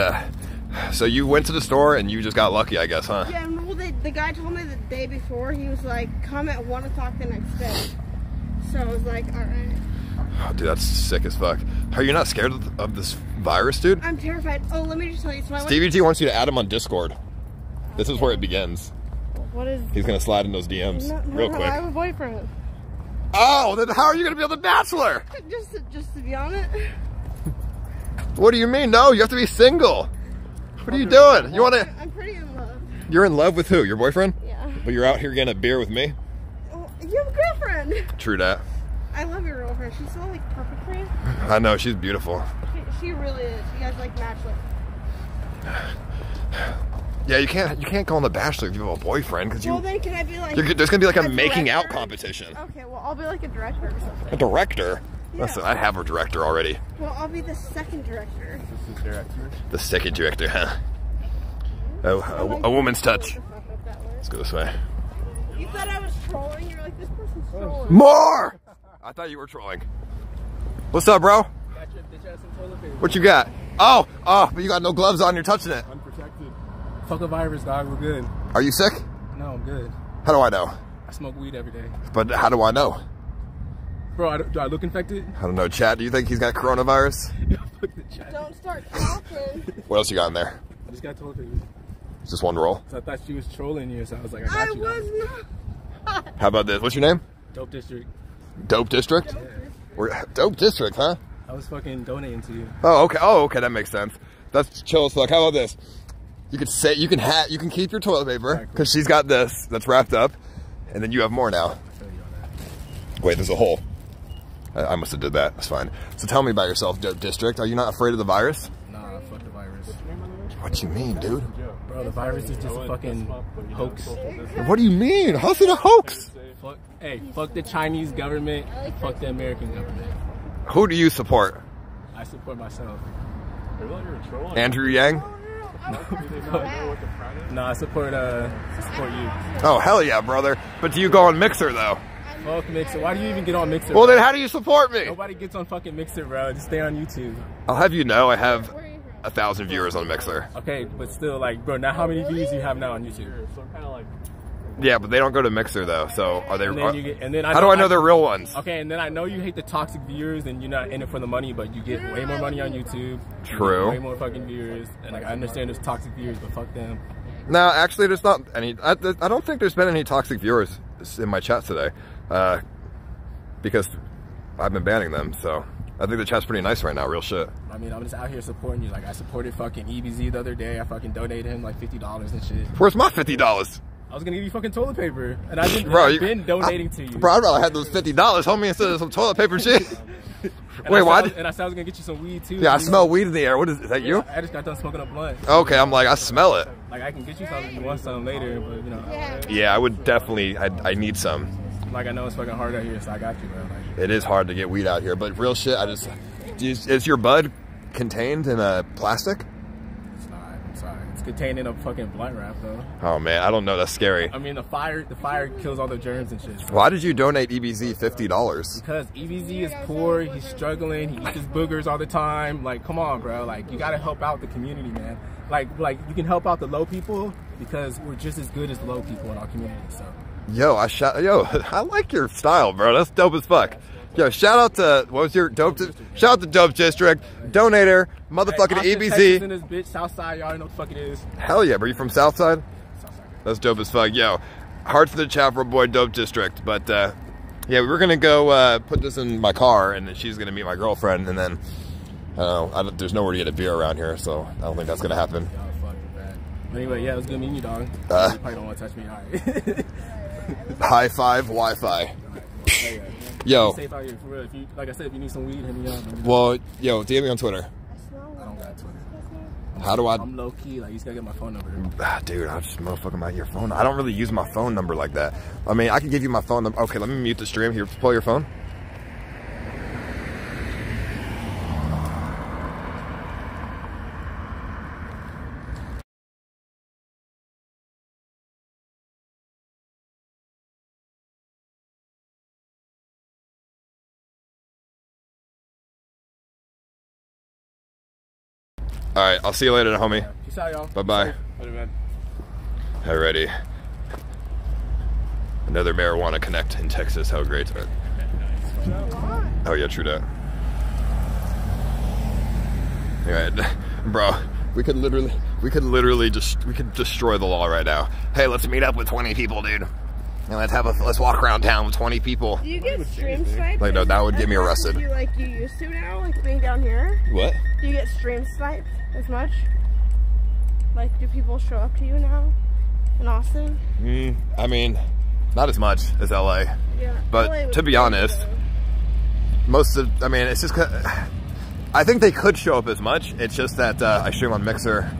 so you went to the store and you just got lucky, I guess, huh? Yeah. Well, the guy told me the day before. He was like, "Come at 1 o'clock the next day." So I was like, "All right." Oh, dude, that's sick as fuck. Are you not scared of this virus, dude? I'm terrified. Oh, let me just tell you. So Stevie G wants you to add him on Discord. This is where it begins. What is? He's gonna slide in those DMs real quick. I have a boyfriend. Oh, then how are you gonna be on The Bachelor? Just to be on it. What do you mean? No, you have to be single. What are you doing? You wanna? I'm pretty in love. You're in love with who? Your boyfriend? Yeah. But you're out here getting a beer with me. Well, you have a girlfriend. True that. I love your girlfriend. She's so like perfect for you. I know, she's beautiful. She really is. You guys like match like. Yeah, you can't go on The Bachelor if you have a boyfriend, because you. Well, then can I be like? There's gonna be like a making out competition. Okay, well I'll be like a director or something. A director? Yeah. Listen, I have a director already. Well, I'll be the second director. The second director, huh? Oh, a woman's touch. Let's go this way. You thought I was trolling. You're like, this person's trolling. More! I thought you were trolling. What's up, bro? What you got? Oh, but you got no gloves on. You're touching it. Unprotected. Fuck a virus, dog. We're good. Are you sick? No, I'm good. How do I know? I smoke weed every day. But how do I know? Bro, do I look infected? I don't know. Chad, do you think he's got coronavirus? Don't start talking. What else you got in there? I just got toilet paper. Just one roll? So I thought she was trolling you, so I was like, I was not. How about this? What's your name? Dope District. Dope District? Dope District. We're, Dope District, huh? I was fucking donating to you. Oh, okay. Oh, okay. That makes sense. That's chill as fuck. How about this? You can keep your toilet paper because she's got this that's wrapped up, and then you have more now. Wait, there's a hole. I must have did that. That's fine. So tell me about yourself, Dope District. Are you not afraid of the virus? Nah, fuck the virus. What you mean, dude? Bro, the virus is just a fucking hoax. What do you mean? How's it a hoax? Fuck the Chinese government. Fuck the American government. Who do you support? I support myself. Andrew Yang? No, I support you. Oh, hell yeah, brother. But do you go on Mixer, though? Fuck Mixer. Why do you even get on Mixer? Well, bro? Then how do you support me? Nobody gets on fucking Mixer, bro. Just stay on YouTube. I'll have you know I have 1,000 viewers on Mixer. Okay, but still, like, bro, now how many views do you have now on YouTube? So I'm kind of like... Yeah, but they don't go to Mixer though, so are they? How do I know they're real ones? Okay, and then I know you hate the toxic viewers, and you're not in it for the money, but you get way more money on YouTube. True. You way more fucking viewers, and like I understand there's toxic viewers, but fuck them. No, actually, there's not any. I don't think there's been any toxic viewers in my chat today, because I've been banning them. So I think the chat's pretty nice right now, real shit. I mean, I'm just out here supporting you. Like I supported fucking EBZ the other day. I fucking donated him like $50 and shit. Where's my $50? I was gonna give you fucking toilet paper, and I've been, donating to you. Bro, I'd rather have those $50, homie, instead of some toilet paper shit. Wait, what? And I said I was gonna get you some weed too. Yeah, I smell weed in the air. What is that? You? I just got done smoking a blunt. Okay, I'm like, I smell it. Like I can get you something if you want some later, but you know. Yeah, I would definitely. I need some. Like I know it's fucking hard out here, so I got you, bro. Like, it is hard to get weed out here, but real shit. I just, is your bud contained in a plastic? Contained in a fucking blunt wrap though. Oh man, I don't know. That's scary. I mean, the fire kills all the germs and shit. Bro. Why did you donate EBZ $50? Because EBZ is poor. He's struggling. He eats his boogers all the time. Like, come on, bro. Like, you gotta help out the community, man. Like you can help out the low people because we're just as good as low people in our community. So. Yo, I like your style, bro. That's dope as fuck. Yo, shout out to shout out to Dope District, donator, motherfucking hey, EBZ. In this bitch, Southside, y'all know what the fuck it is. Hell yeah, bro, you from Southside? Southside. That's dope as fuck, yo. Hearts to the chat for boy Dope District, but yeah, we're gonna go put this in my car, and then she's gonna meet my girlfriend, and then there's nowhere to get a beer around here, so I don't think that's gonna happen. Yo, fuck that. But anyway, yeah, it was good meeting you, dog. You probably don't want to touch me. Alright. High five, Wi-Fi. Yo, safe out here, for real. If you, like I said, if you need some weed, hit me up. Well, yo, DM me on Twitter. I don't got Twitter. How do I? I'm low key. Like, you just gotta get my phone number. Ah, dude, I just motherfucking out your phone. I don't really use my phone number like that. I mean, I can give you my phone number. Okay, let me mute the stream. Here, pull your phone. All right, I'll see you later, homie. Peace out, y'all. Bye-bye. Alrighty. Another marijuana connect in Texas. How great. Oh, yeah, true that. Alright, bro, we could destroy the law right now. Hey, let's meet up with 20 people, dude. And let's walk around town with 20 people. Do you get stream sniped? Like, no, that would get me arrested. Like you used to now, like being down here? What? Do you get stream sniped as much? Like, do people show up to you now in Austin? I mean, not as much as LA. Yeah. But LA to be honest, I mean, it's just, I think they could show up as much. It's just that I stream on Mixer.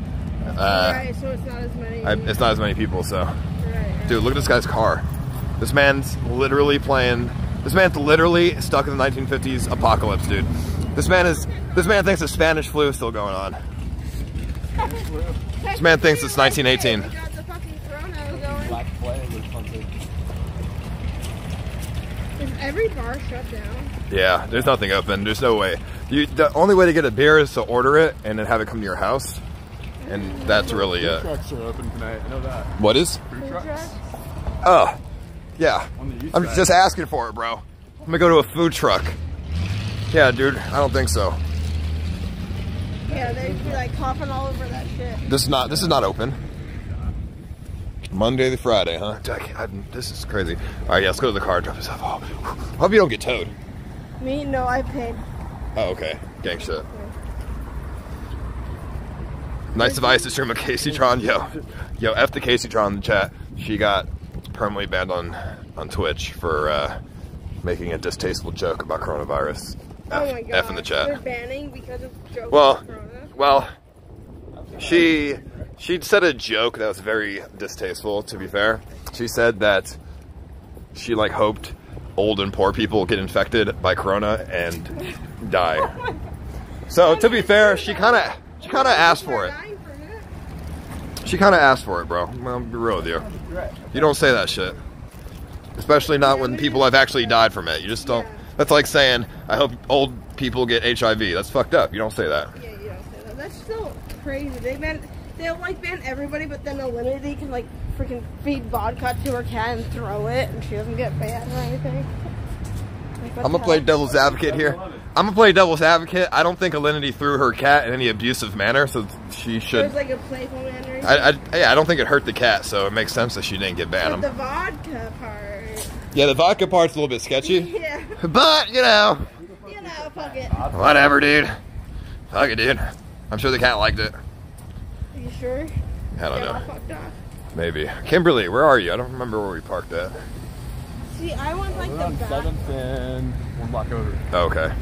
Right, so it's not as many. It's not as many people, so. Right. Dude, look at this guy's car. This man's literally stuck in the 1950s apocalypse, dude. This man thinks the Spanish flu is still going on. This man thinks it's 1918. We got the fucking corona going. Black plague or something. Is every bar shut down? Yeah, there's nothing open. There's no way. The only way to get a beer is to order it and then have it come to your house. And that's really it. Food trucks are open tonight. I know that. What is? Food trucks. Oh, yeah. I'm just asking for it, bro. I'm gonna go to a food truck. Yeah, dude. I don't think so. Yeah, they'd be like coughing all over that shit. This is not open. Monday to Friday, huh? This is crazy. All right, yeah. Let's go to the car and drop this off. Oh, hope you don't get towed. Me? No, I paid. Oh, okay. Gang shit. Nice device to stream a Caseytron, yo, F the Caseytron in the chat. She got permanently banned on Twitch for making a distasteful joke about coronavirus. Oh my God. F in the chat. They're banning because of jokes about corona? Well, she said a joke that was very distasteful, to be fair. She said that she like hoped old and poor people get infected by corona and die. So to be fair, she kind of asked for it. She kind of asked for it, bro. I'll be real with you. You don't say that shit. Especially not when people have actually died from it. You just don't. That's like saying, I hope old people get HIV. That's fucked up. You don't say that. Yeah, you don't say that. That's so crazy. They'll like ban everybody, but then Alinity can like freaking feed vodka to her cat and throw it, and she doesn't get banned or anything. Like, I'm gonna play devil's advocate here. I'm gonna play devil's advocate. I don't think Alinity threw her cat in any abusive manner, so she should. It was like a playful manner. Yeah, I don't think it hurt the cat, so it makes sense that she didn't get banned. But the vodka part. Yeah, the vodka part's a little bit sketchy. Yeah. But you know, fuck it. Whatever, dude. Fuck it, dude. I'm sure the cat liked it. You sure? I don't know. Maybe. Kimberly, where are you? I don't remember where we parked at. See, I went like the back. 7th and one block over. Okay.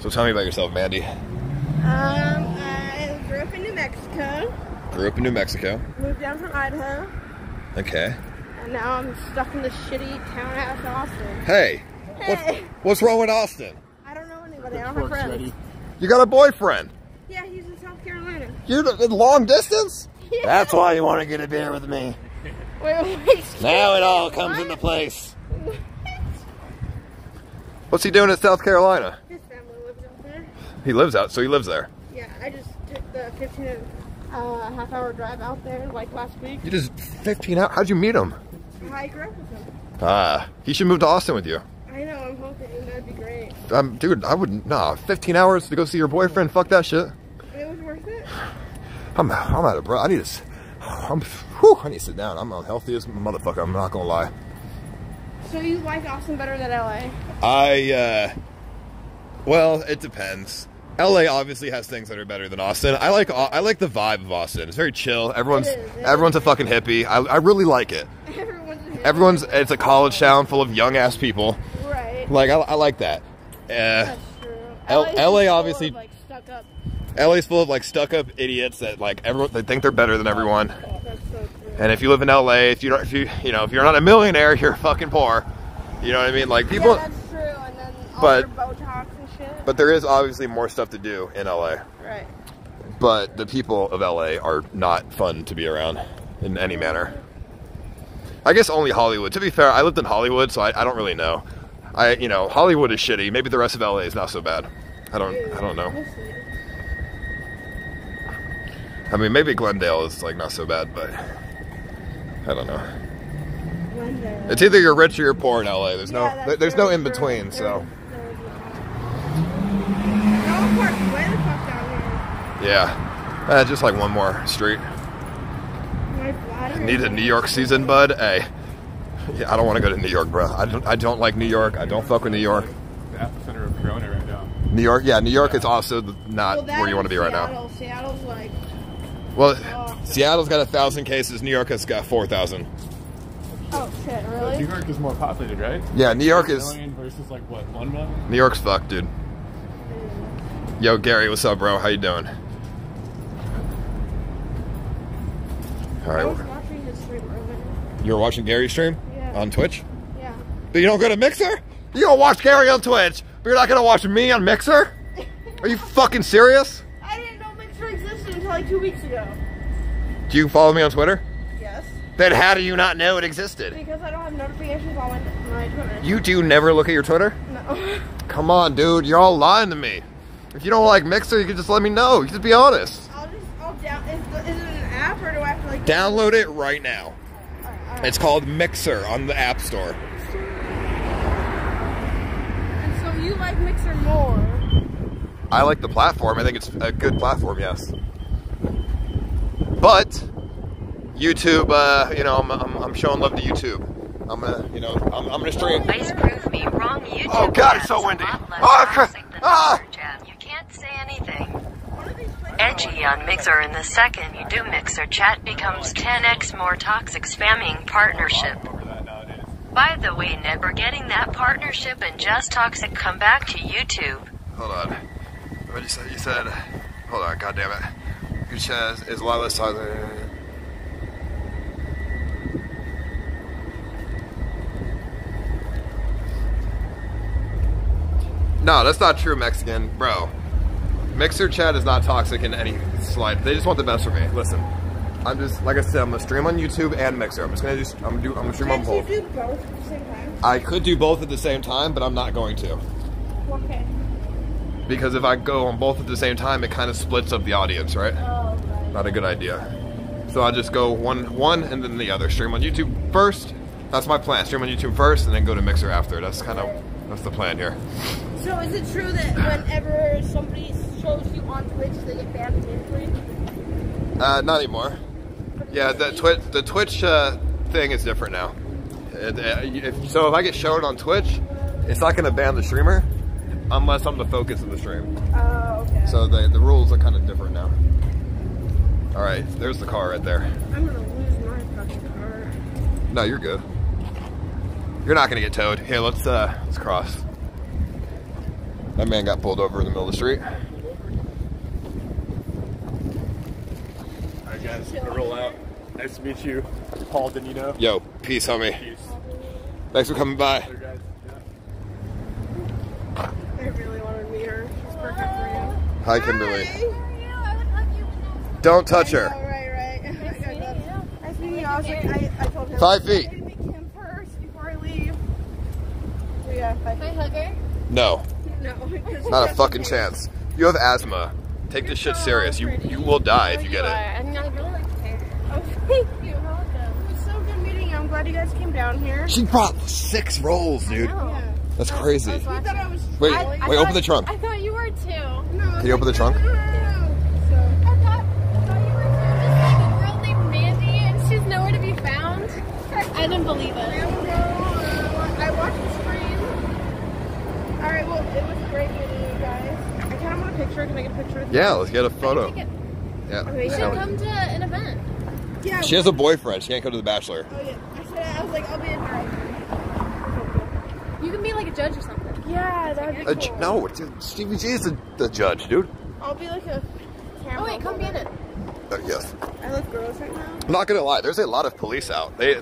So tell me about yourself, Mandy. I grew up in New Mexico. Moved down from Idaho. Okay. And now I'm stuck in the shitty townhouse, Austin. Hey. What's wrong with Austin? I don't know anybody. I don't have friends. Ready. You got a boyfriend. Yeah, he's in South Carolina. You're long distance? Yeah. That's why you want to get a beer with me. Wait, now it all comes into place. What? What's he doing in South Carolina? His family lives out there. He lives there? Yeah, I just took the 15 and a half hour drive out there like last week. You just 15 out? How'd you meet him? I grew up with him. Ah, he should move to Austin with you. I know, I'm hoping. That'd be great. Dude, I wouldn't. Nah, 15 hours to go see your boyfriend? Fuck that shit. It was worth it? I'm out of breath. I need to sit down. I'm unhealthy as a motherfucker. I'm not gonna lie. So you like Austin better than LA? Well, it depends. LA obviously has things that are better than Austin. I like the vibe of Austin. It's very chill. Everyone's a fucking hippie. I really like it. It's a college town full of young ass people. Right. Like I like that. That's true. LA obviously. Like, stuck up. LA's full of like stuck-up idiots that like they think they're better than everyone. That's so true. And if you live in LA, if you're not a millionaire, you're fucking poor. You know what I mean? Like people. Yeah, that's true. And then all their Botox and shit. But there is obviously more stuff to do in LA. Right. But the people of LA are not fun to be around in any manner. I guess only Hollywood. To be fair, I lived in Hollywood, so I don't really know. Hollywood is shitty. Maybe the rest of LA is not so bad. I don't know. I mean, maybe Glendale is, like, not so bad, but I don't know. Glendale. It's either you're rich or you're poor in LA. There's no in-between, so. Yeah. Just, like, one more street. Need a New York season, bud? Hey. Yeah, I don't want to go to New York, bro. I don't like New York. I don't fuck with New York. The epicenter of Corona right now. New York? Yeah, New York is also not where you want to be right now. Seattle's, like... Well, Seattle's got 1,000 cases. New York has got 4,000. Oh shit! Really? So New York is more populated, right? Yeah, New York is. Versus like what? 1 million? New York's fucked, dude. Yo, Gary, what's up, bro? How you doing? All right. I was watching his stream earlier. You were watching Gary's stream? Yeah. On Twitch? Yeah. But you don't go to Mixer? You don't watch Gary on Twitch, but you're not gonna watch me on Mixer? Are you fucking serious? Like 2 weeks ago. Do you follow me on Twitter? Yes. Then how do you not know it existed? Because I don't have notifications on my Twitter. You do never look at your Twitter? No. Come on, dude. You're all lying to me. If you don't like Mixer, you can just let me know. You can just be honest. I'll is it an app or do I have to like... Download it right now. All right. It's called Mixer on the App Store. And so you like Mixer more? I like the platform. I think it's a good platform, yes. But YouTube, I'm showing love to YouTube. I'm gonna, I'm gonna stream. Please prove me wrong, YouTube. Oh God, it's so windy. You can't say anything. Edgy on Mixer. In the second you do Mixer, chat becomes 10x more toxic, spamming partnership. By the way, never getting that partnership and just toxic. Come back to YouTube. Hold on. What you said? You said. Hold on. God damn it. Which is a lot less toxic. No, that's not true, Mexican, bro. Mixer chat is not toxic in any slight. They just want the best for me. Listen, I'm just, like I said, I'm gonna stream on YouTube and Mixer. I'm just gonna do, I'm gonna stream on both. Can't you do both at the same time? I could do both at the same time, but I'm not going to. Okay. Because if I go on both at the same time, it kind of splits up the audience, right? Oh, right. Not a good idea. So I just go one and then the other. Stream on YouTube first. That's my plan. Stream on YouTube first, and then go to Mixer after. That's kind of that's the plan here. So is it true that whenever somebody shows you on Twitch, they get banned immediately? Not anymore. Yeah, the Twitch thing is different now. If I get shown on Twitch, it's not going to ban the streamer unless I'm the focus of the stream. Oh, okay. So the rules are kind of different now. All right, there's the car right there. I'm gonna lose my fucking car. No, you're good. You're not gonna get towed. Here, let's cross. That man got pulled over in the middle of the street. All right, guys, I'm gonna roll out. Nice to meet you, Paul Danino. Yo, peace, homie. Peace. Thanks for coming by. I really want to meet her. She's perfect for you. Hi, Kimberly. Hi. Don't touch her. Know, right. I told her 5 feet. I'm going to make him first before I leave. So yeah, 5 feet. Can I hug her? No. No. Not a fucking chance. You have asthma. Take this shit serious. You will die if you get it. I'm not really like her. Oh, thank you. Welcome. It was so good meeting you. I'm glad you guys came down here. She brought 6 rolls, dude. Yeah. That's crazy. I thought I was wait, open the trunk. I thought you were too. No, can you open the trunk? I didn't believe it. I watched the stream. Alright, well, it was great meeting you guys. I kind of want a picture. Can I get a picture? Yeah, let's get a photo. Yeah. We should come to an event. Yeah. She has a boyfriend. She can't come to The Bachelor. Oh, yeah. I was like, I'll be in her. You can be like a judge or something. Yeah, that'd be cool. No, Stevie G is the judge, dude. I'll be like a camera. Oh, wait, come get it. Yes. I love girls right now. I'm not gonna lie, there's a lot of police out. They're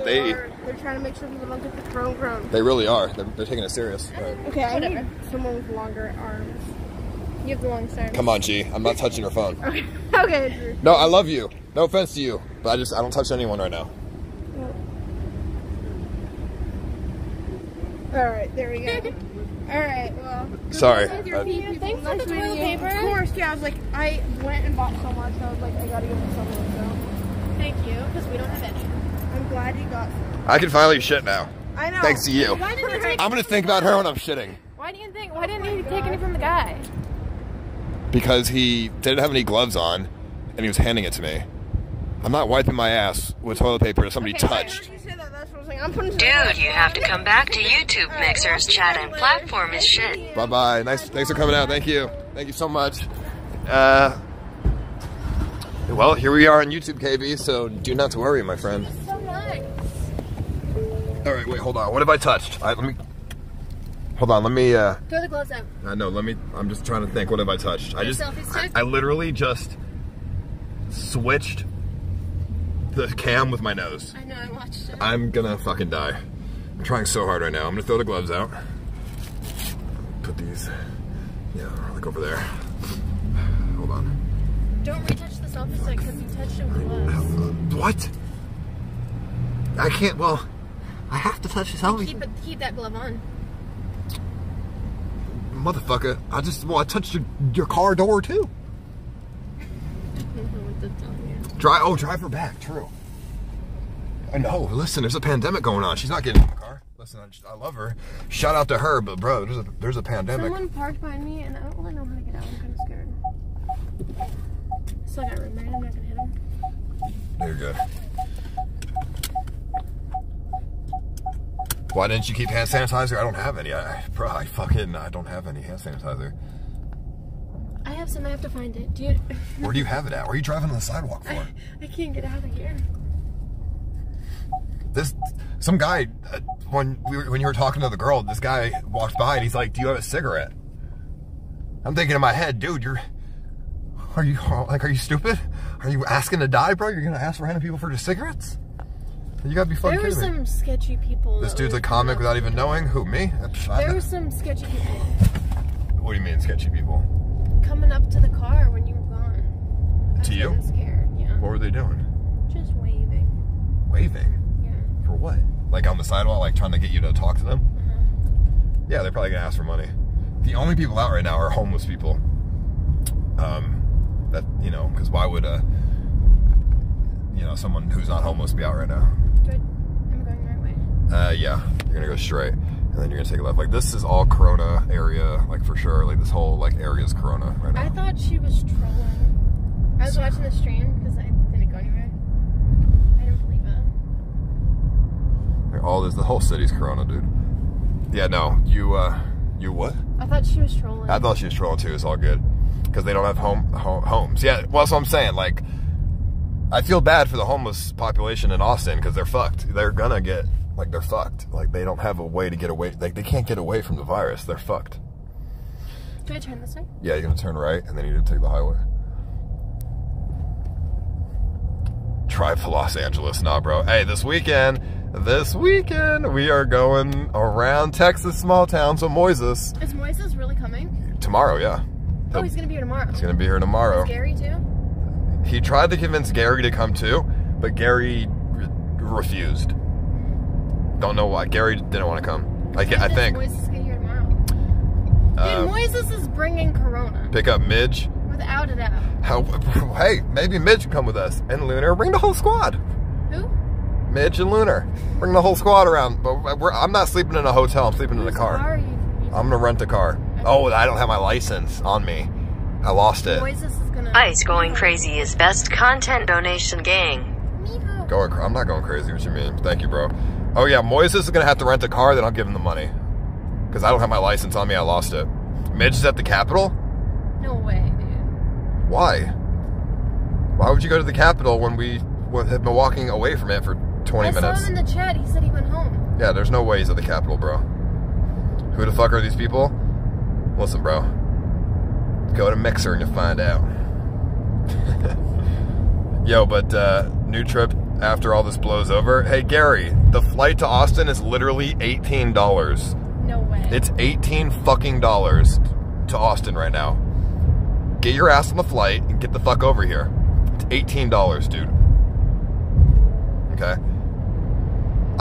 trying to make sure people don't get the grown. They really are. They're taking it serious. Right. Okay, I need someone with longer arms. You have the long arms. Come on, G. I'm not touching her phone. Okay. Okay, Drew. No, I love you. No offense to you, but I don't touch anyone right now. All right, there we go. All right, well. Sorry. Thanks for the toilet paper. Of course, yeah. I was like, I went and bought so much, so I was like, I gotta give it to someone. So thank you, because we don't have any. I'm glad you got some. I can finally shit now. I know. Thanks to you. Why didn't you take I'm gonna think about her when I'm shitting. Why didn't you take any from the guy? Because he didn't have any gloves on, and he was handing it to me. I'm not wiping my ass with toilet paper that somebody touched. Dude, you have to come back to YouTube. Mixer's chat and platform is shit. Bye bye. Nice. Thanks for coming out. Thank you. Thank you so much. Well, here we are on YouTube, KB. So do not to worry, my friend. So nice. All right. Wait. Hold on. What have I touched? All right, let me. Hold on. Let me. Throw the gloves out. I know. Let me. I'm just trying to think. What have I touched? I literally just switched the cam with my nose. I know, I watched it. I'm gonna fucking die. I'm trying so hard right now. I'm gonna throw the gloves out. Put these, yeah, like over there. Hold on. Don't retouch the selfie stick because you touched it with gloves. What? I can't, well, I have to touch the selfie. Keep that glove on. Motherfucker, I touched your car door too. Drive her back, true. I know, listen, there's a pandemic going on. She's not getting in the car. Listen, I love her. Shout out to her, but bro, there's a pandemic. Someone parked behind me and I don't really know how to get out. I'm kind of scared. Still got room, right? I'm not gonna hit him. No, you're good. Why didn't you keep hand sanitizer? I don't have any. I don't have any hand sanitizer. I have some, I have to find it. Dude. Where do you have it at? Where are you driving on the sidewalk for? I can't get out of here. Some guy, when you were talking to the girl, this guy walked by and he's like, do you have a cigarette? I'm thinking in my head, dude, are you stupid? Are you asking to die, bro? You're gonna ask random people for just cigarettes? You gotta be fucking kidding me. There were some sketchy people. This dude's a comic without even knowing who, me? There were some sketchy people. What do you mean sketchy people? coming up to the car when you were gone. To you? I was getting scared, yeah. What were they doing? Just waving. Waving? Yeah. For what? Like on the sidewalk, like trying to get you to talk to them? Uh-huh. Yeah, they're probably going to ask for money. The only people out right now are homeless people. That, you know, because why would, you know, someone who's not homeless be out right now? I'm going the right way. Yeah. You're going to go straight. And then you're going to take a left. Like, this is all Corona area, like, for sure. Like, this whole, like, area is Corona right now. I thought she was trolling. I was watching the stream because I didn't go anywhere. I don't believe it. Like, all this, the whole city's Corona, dude. Yeah, no. You what? I thought she was trolling. I thought she was trolling, too. It's all good. Because they don't have homes. Yeah, well, that's what I'm saying. Like, I feel bad for the homeless population in Austin because they're fucked. They're going to get... Like, they're fucked. Like, they don't have a way to get away. Like, they can't get away from the virus. They're fucked. Do I turn this way? Yeah, you're going to turn right, and then you're going to take the highway. Drive to Los Angeles. Nah, bro. Hey, this weekend, we are going around Texas, small town, so Moises. Is Moises really coming? Tomorrow, yeah. Oh, he's going to be here tomorrow. He's going to be here tomorrow. Is Gary, too? He tried to convince Gary to come, too, but Gary refused. Don't know why. Gary didn't want to come. I think. Moises get here tomorrow. Dude, Moises is bringing Corona. Pick up Midge. Without a doubt. Hey, maybe Midge can come with us. And Lunar. Bring the whole squad. Who? Midge and Lunar. Bring the whole squad around. But I'm not sleeping in a hotel. I'm sleeping in a car. Are you? I'm going to rent a car. Okay. Oh, I don't have my license on me. I lost it. Moises is going to... Ice Going Crazy is best content donation gang. I'm not going crazy. What you mean? Thank you, bro. Oh, yeah, Moises is going to have to rent a car, then I'll give him the money. Because I don't have my license on me, I lost it. Midge is at the Capitol? No way, dude. Why? Why would you go to the Capitol when we have been walking away from it for 20 minutes? I saw him in the chat. He said he went home. Yeah, there's no way he's at the Capitol, bro. Who the fuck are these people? Listen, bro. Go to Mixer and you'll find out. Yo, but new trip... After all this blows over. Hey, Gary, the flight to Austin is literally $18. No way. It's $18 to Austin right now. Get your ass on the flight and get the fuck over here. It's $18, dude. Okay.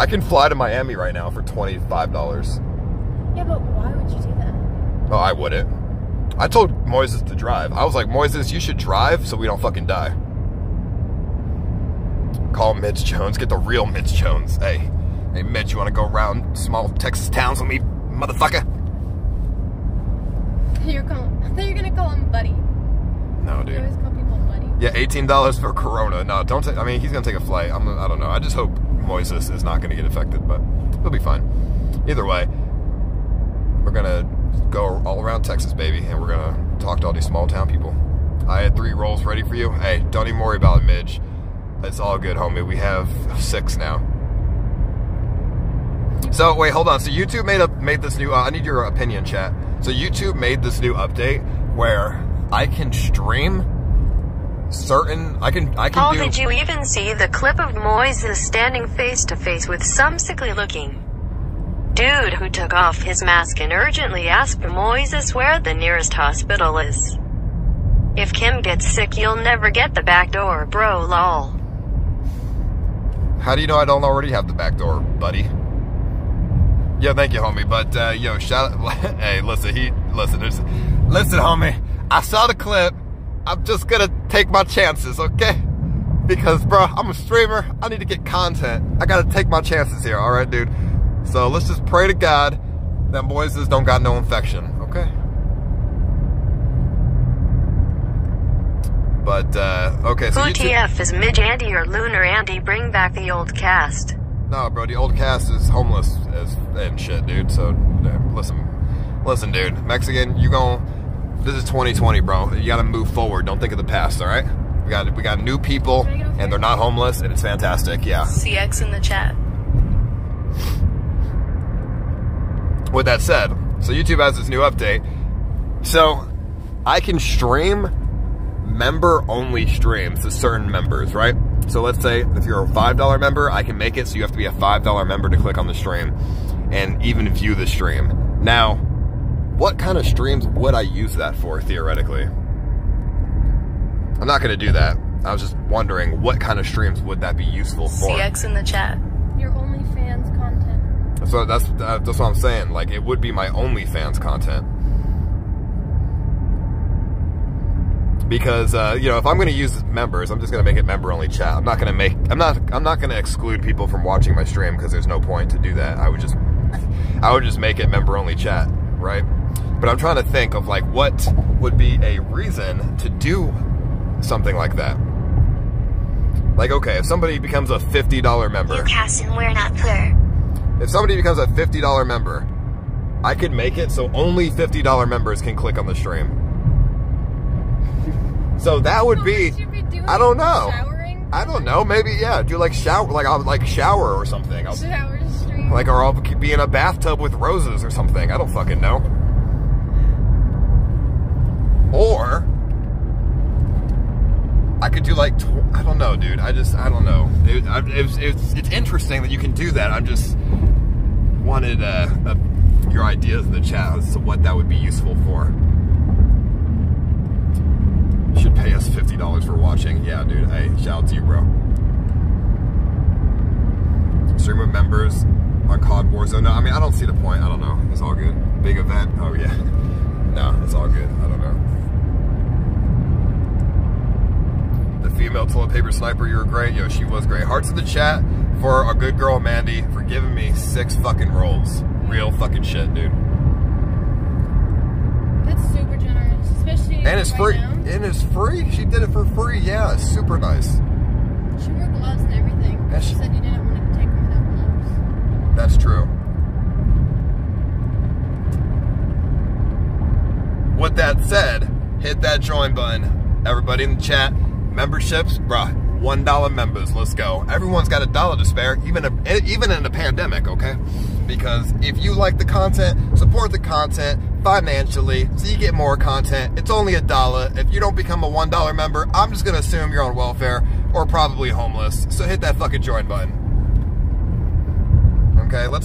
I can fly to Miami right now for $25. Yeah, but why would you do that? Oh, I wouldn't. I told Moises to drive. I was like, Moises, you should drive so we don't fucking die. Call Mitch Jones. Get the real Mitch Jones. Hey Mitch, you want to go around small Texas towns with me, motherfucker? I thought you were going to call him Buddy. No, dude. You always call people Buddy. Yeah, $18 for Corona. No, don't take... I mean, he's going to take a flight. I don't know. I just hope Moises is not going to get affected, but he'll be fine. Either way, we're going to go all around Texas, baby, and we're going to talk to all these small town people. I had 3 rolls ready for you. Hey, don't even worry about it, Midge. It's all good, homie. We have 6 now. So, wait, hold on. So, YouTube made this new... I need your opinion, chat. So, YouTube made this new update where I can stream certain... I can do... Did you even see the clip of Moises standing face-to-face with some sickly-looking dude who took off his mask and urgently asked Moises where the nearest hospital is? If Kim gets sick, you'll never get the back door, bro, lol. How do you know I don't already have the back door, buddy? Yeah, thank you, homie. But yo, shout out. Hey, listen, listen, homie. I saw the clip. I'm just gonna take my chances, okay? Because, bro, I'm a streamer. I need to get content. I gotta take my chances here, all right, dude. So let's just pray to God that Moises don't got no infection, okay? But, okay, so WTF is Midge Andy or Lunar Andy? Bring back the old cast. No, bro, the old cast is homeless and shit, dude. So, listen, dude. Mexican, you gon'... This is 2020, bro. You gotta move forward. Don't think of the past, alright? We got new people, and they're not homeless, and it's fantastic, yeah. CX in the chat. With that said, so YouTube has this new update. So, I can stream... member-only streams to certain members, right? So let's say if you're a $5 member, I can make it so you have to be a $5 member to click on the stream and even view the stream. Now, what kind of streams would I use that for, theoretically? I'm not going to do that. I was just wondering, what kind of streams would that be useful for? CX in the chat. Your OnlyFans content. So that's what I'm saying. Like, it would be my OnlyFans content. Because you know, if I'm going to use members, I'm just going to make it member-only chat. I'm not going to make, I'm not going to exclude people from watching my stream because there's no point to do that. I would just make it member-only chat, right? But I'm trying to think of like what would be a reason to do something like that. Like, okay, if somebody becomes a $50 member, you cast and we're not clear. If somebody becomes a $50 member, I could make it so only $50 members can click on the stream. So that would be, I don't know. Showering? I don't know. Maybe, yeah. Do like shower, like I'll like shower or something. I'll, shower stream. Like, or I'll be in a bathtub with roses or something. I don't fucking know. Or I could do like, I don't know, dude. I don't know. It's interesting that you can do that. I just wanted your ideas in the chat as to what that would be useful for. Should pay us $50 for watching. Yeah, dude. Hey, shout out to you, bro. Streamer members are COD Warzone. No, I mean, I don't see the point. I don't know. It's all good. Big event. Oh, yeah. No, it's all good. I don't know. The female toilet paper sniper, you were great. Yo, she was great. Hearts in the chat for our good girl, Mandy, for giving me 6 fucking rolls. Real fucking shit, dude. That's super generous, especially and it's right free. Now. And it's free. She did it for free. Yeah, it's super nice. She wore gloves and everything. And she said you didn't want to take them without gloves. That's true. With that said, hit that join button. Everybody in the chat, memberships, bruh. $1 members. Let's go. Everyone's got $1 to spare, even in a pandemic. Okay, because if you like the content, support the content financially, so you get more content. It's only $1. If you don't become a $1 member, I'm just gonna assume you're on welfare or probably homeless. So hit that fucking join button. Okay, I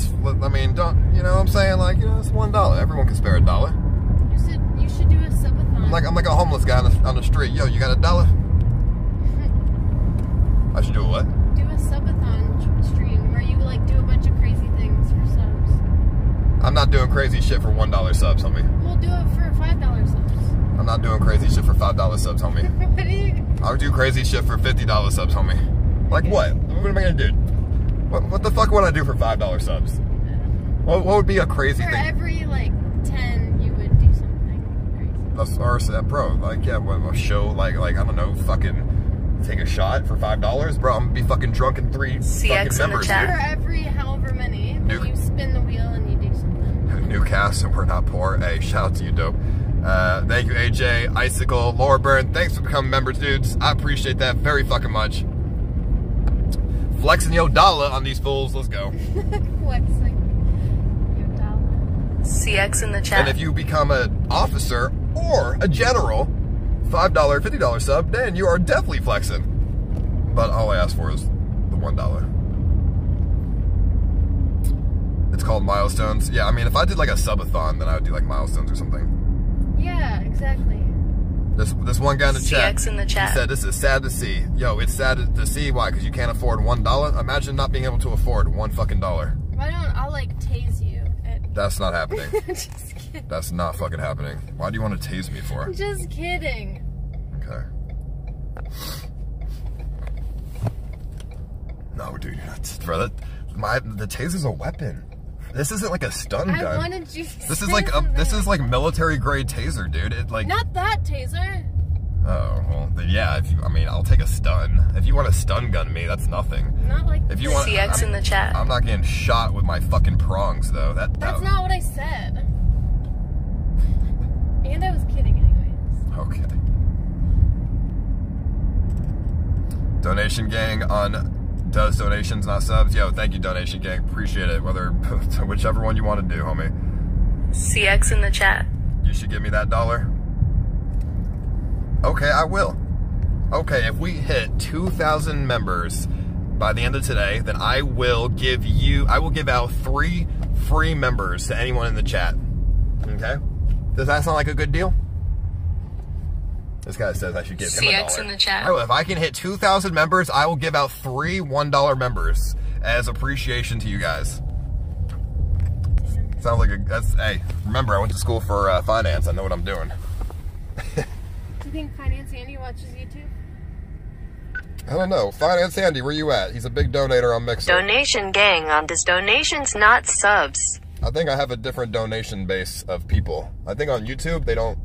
mean, don't, you know what I'm saying? Like, you know, it's $1. Everyone can spare $1. You should do a subathon. I'm like a homeless guy on the street. Yo, you got $1? I should do a what? Do a subathon stream where you like do a bunch of crazy things for subs. I'm not doing crazy shit for $1 subs, homie. We'll do it for $5 subs. I'm not doing crazy shit for $5 subs, homie. I'll do crazy shit for $50 subs, homie. Like what? What am I gonna do? What the fuck would I do for $5 subs? What would be a crazy thing? For every like 10, you would do something crazy. Or bro, like yeah, a show like I don't know, fucking. Take a shot for $5, bro. I'm gonna be fucking drunk in 3 CX fucking members, dude. For every however many, you spin the wheel and you do something. Newcastle, we're not poor. Hey, shout out to you, dope. Thank you, AJ, Icicle, Laura Byrne. Thanks for becoming members, dudes. I appreciate that very fucking much. Flexing yo dollar on these fools. Let's go. Flexing yo dollar. CX in the chat. And if you become an officer or a general, $5, $50 sub, then you are definitely flexing. But all I ask for is the $1. It's called milestones. Yeah, I mean, if I did like a subathon, then I would do like milestones or something. Yeah, exactly. This one guy in the chat. CX in the chat. He said, this is sad to see. Yo, it's sad to see. Why? Because you can't afford $1? Imagine not being able to afford $1 fucking dollar. Why don't I like tase you? That's not happening. Just kidding. That's not fucking happening. Why do you want to tase me for? Just kidding. Okay. No, dude, you're not. Bro, the taser's a weapon. This isn't like a stun gun. I wanted you to this is like military grade taser, dude. It like not that taser. Oh, well, then, yeah, if you, I mean, I'll take a stun. If you want to stun gun me, that's nothing. Not like if you want, CX in the chat. I'm not getting shot with my fucking prongs, though. That's not what I said. And I was kidding anyways. Okay. Donation gang on does donations, not subs. Yo, thank you, donation gang. Appreciate it. Whichever one you want to do, homie. CX in the chat. You should give me that $1. Okay, I will. Okay, if we hit 2,000 members by the end of today, then I will give out 3 free members to anyone in the chat. Okay? Does that sound like a good deal? This guy says I should give him a dollar. CX in the chat. If I can hit 2,000 members, I will give out 3 $1 members as appreciation to you guys. Sounds like a, hey, remember I went to school for finance. I know what I'm doing. Do you think Finance Andy watches YouTube? I don't know. Finance Andy, where you at? He's a big donator on Mixer. Donation gang on this donations, not subs. I think I have a different donation base of people. I think on YouTube, they don't.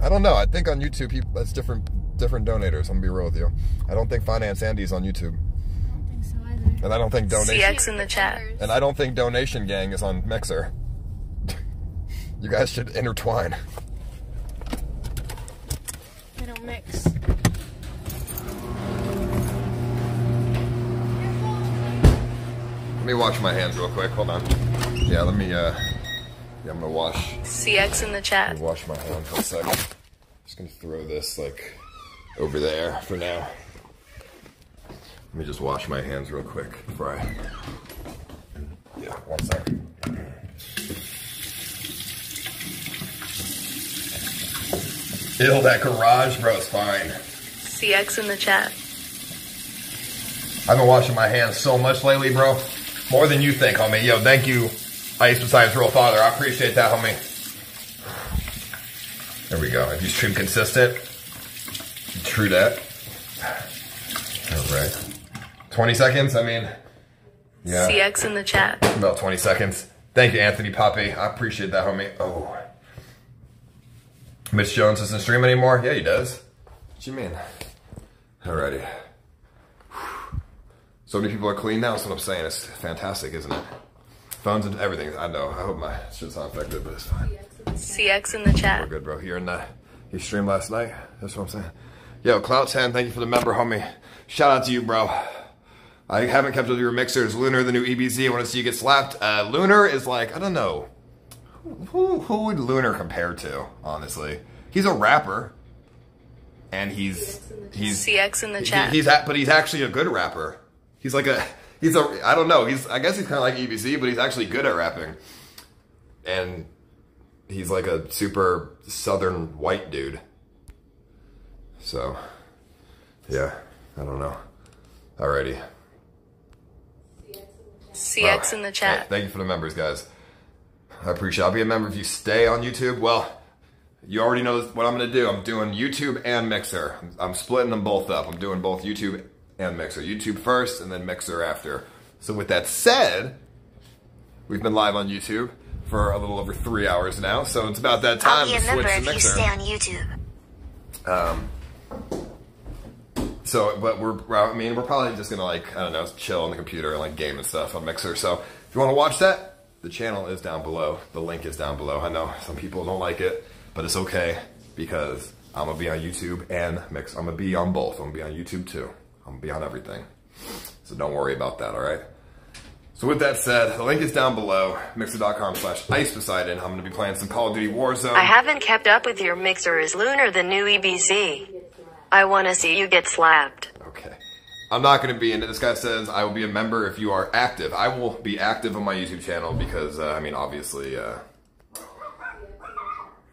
I don't know. I think on YouTube, people, that's different donators. I'm going to be real with you. I don't think Finance Andy's on YouTube. I don't think so either. And I don't think donation... CX in the chat. And I don't think Donation Gang is on Mixer. You guys should intertwine. They don't mix. Let me wash my hands real quick. Hold on. Yeah, let me... Yeah, I'm gonna wash. CX in the chat. Wash my hand for a second. Just gonna throw this like over there for now. Let me just wash my hands real quick before I. Yeah, 1 second. Ew, that garage, bro, is fine. CX in the chat. I've been washing my hands so much lately, bro. More than you think, homie. Yo, thank you. Ice Besides Real Father. I appreciate that, homie. There we go. If you stream consistent, true that. All right. 20 seconds, I mean, yeah. CX in the chat. About 20 seconds. Thank you, Anthony Poppy. I appreciate that, homie. Oh. Mitch Jones doesn't stream anymore? Yeah, he does. What you mean? Alrighty. So many people are clean now. That's what I'm saying. It's fantastic, isn't it? Phones and everything. I know. I hope my shit's not affected, but it's fine. CX in the chat. We're good, bro. Here in the, you streamed last night. That's what I'm saying. Yo, Cloud10, thank you for the member, homie. Shout out to you, bro. I haven't kept up with your mixers. Lunar, the new EBZ. I want to see you get slapped. Lunar is like, I don't know. Who would Lunar compare to, honestly? He's a rapper. And he's CX in the chat. But he's actually a good rapper. He's like a... I don't know, I guess he's kind of like EBZ, but he's actually good at rapping. And he's like a super southern white dude. So, yeah, I don't know. Alrighty. CX in the chat. Hey, thank you for the members, guys. I appreciate it. I'll be a member if you stay on YouTube. Well, you already know what I'm going to do. I'm doing YouTube and Mixer. I'm splitting them both up. I'm doing both YouTube and Mixer. YouTube first, and then Mixer after. So with that said, we've been live on YouTube for a little over 3 hours now, so it's about that time to switch to Mixer. I'll be a member if you stay on YouTube. So, but we're probably just gonna like, I don't know, chill on the computer and like game and stuff on Mixer. So if you wanna watch that, the channel is down below. The link is down below. I know some people don't like it, but it's okay because I'm gonna be on YouTube and Mixer. I'm gonna be on both. I'm gonna be on YouTube too. I'm beyond everything. So don't worry about that, alright? So with that said, the link is down below. Mixer.com/IcePoseidon. I'm going to be playing some Call of Duty Warzone. I haven't kept up with your mixer. Is Lunar the new EBZ? I want to see you get slapped. Okay. I'm not going to be in it. This guy says I will be a member if you are active. I will be active on my YouTube channel because, I mean, obviously...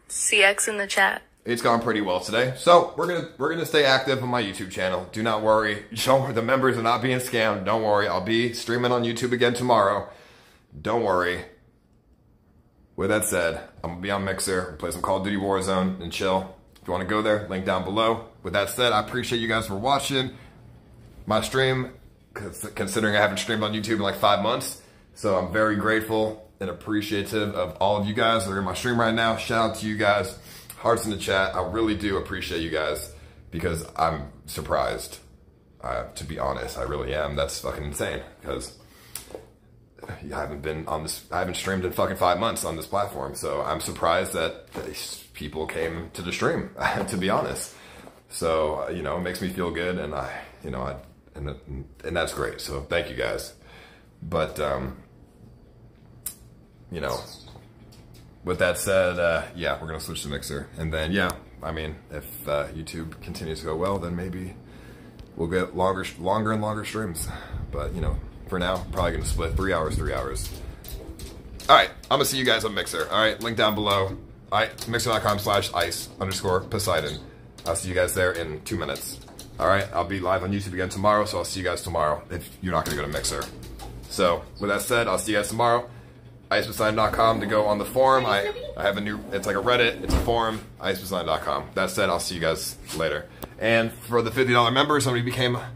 CX in the chat. It's gone pretty well today, so we're gonna stay active on my YouTube channel. Do not worry, the members are not being scammed. Don't worry, I'll be streaming on YouTube again tomorrow. Don't worry. With that said, I'm gonna be on Mixer, play some Call of Duty Warzone, and chill. If you want to go there, link down below. With that said, I appreciate you guys for watching my stream. Considering I haven't streamed on YouTube in like 5 months, so I'm very grateful and appreciative of all of you guys that are in my stream right now. Shout out to you guys. Hearts in the chat. I really do appreciate you guys because I'm surprised. To be honest, I really am. That's fucking insane because I haven't been on this. I haven't streamed in fucking 5 months on this platform, so I'm surprised that people came to the stream. To be honest, so you know, it makes me feel good, and and that's great. So thank you guys. But you know. With that said, yeah, we're going to switch to Mixer. And then, yeah, I mean, if YouTube continues to go well, then maybe we'll get longer and longer streams. But, you know, for now, probably going to split 3 hours. All right, I'm going to see you guys on Mixer. All right, link down below. Mixer.com/ice_Poseidon. I'll see you guys there in 2 minutes. Alright, I'll be live on YouTube again tomorrow, so I'll see you guys tomorrow if you're not going to go to Mixer. So, with that said, I'll see you guys tomorrow. IcePoseidon.com to go on the forum. I have a new, it's like a Reddit, it's a forum, IcePoseidon.com. That said, I'll see you guys later. And for the $50 member, somebody became a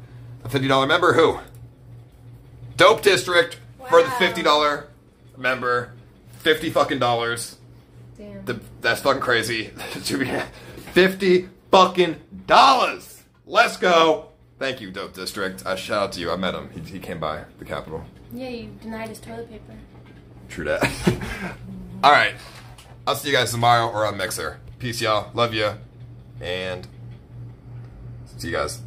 $50 member. Who? Dope District. Wow. For the $50 member. $50 fucking dollars. Damn. That's fucking crazy. $50 fucking dollars. Let's go. Thank you, Dope District. I shout out to you. I met him. He came by the Capitol. Yeah, you denied his toilet paper. True that. All right. I'll see you guys tomorrow or on Mixer. Peace, y'all. Love ya. And see you guys.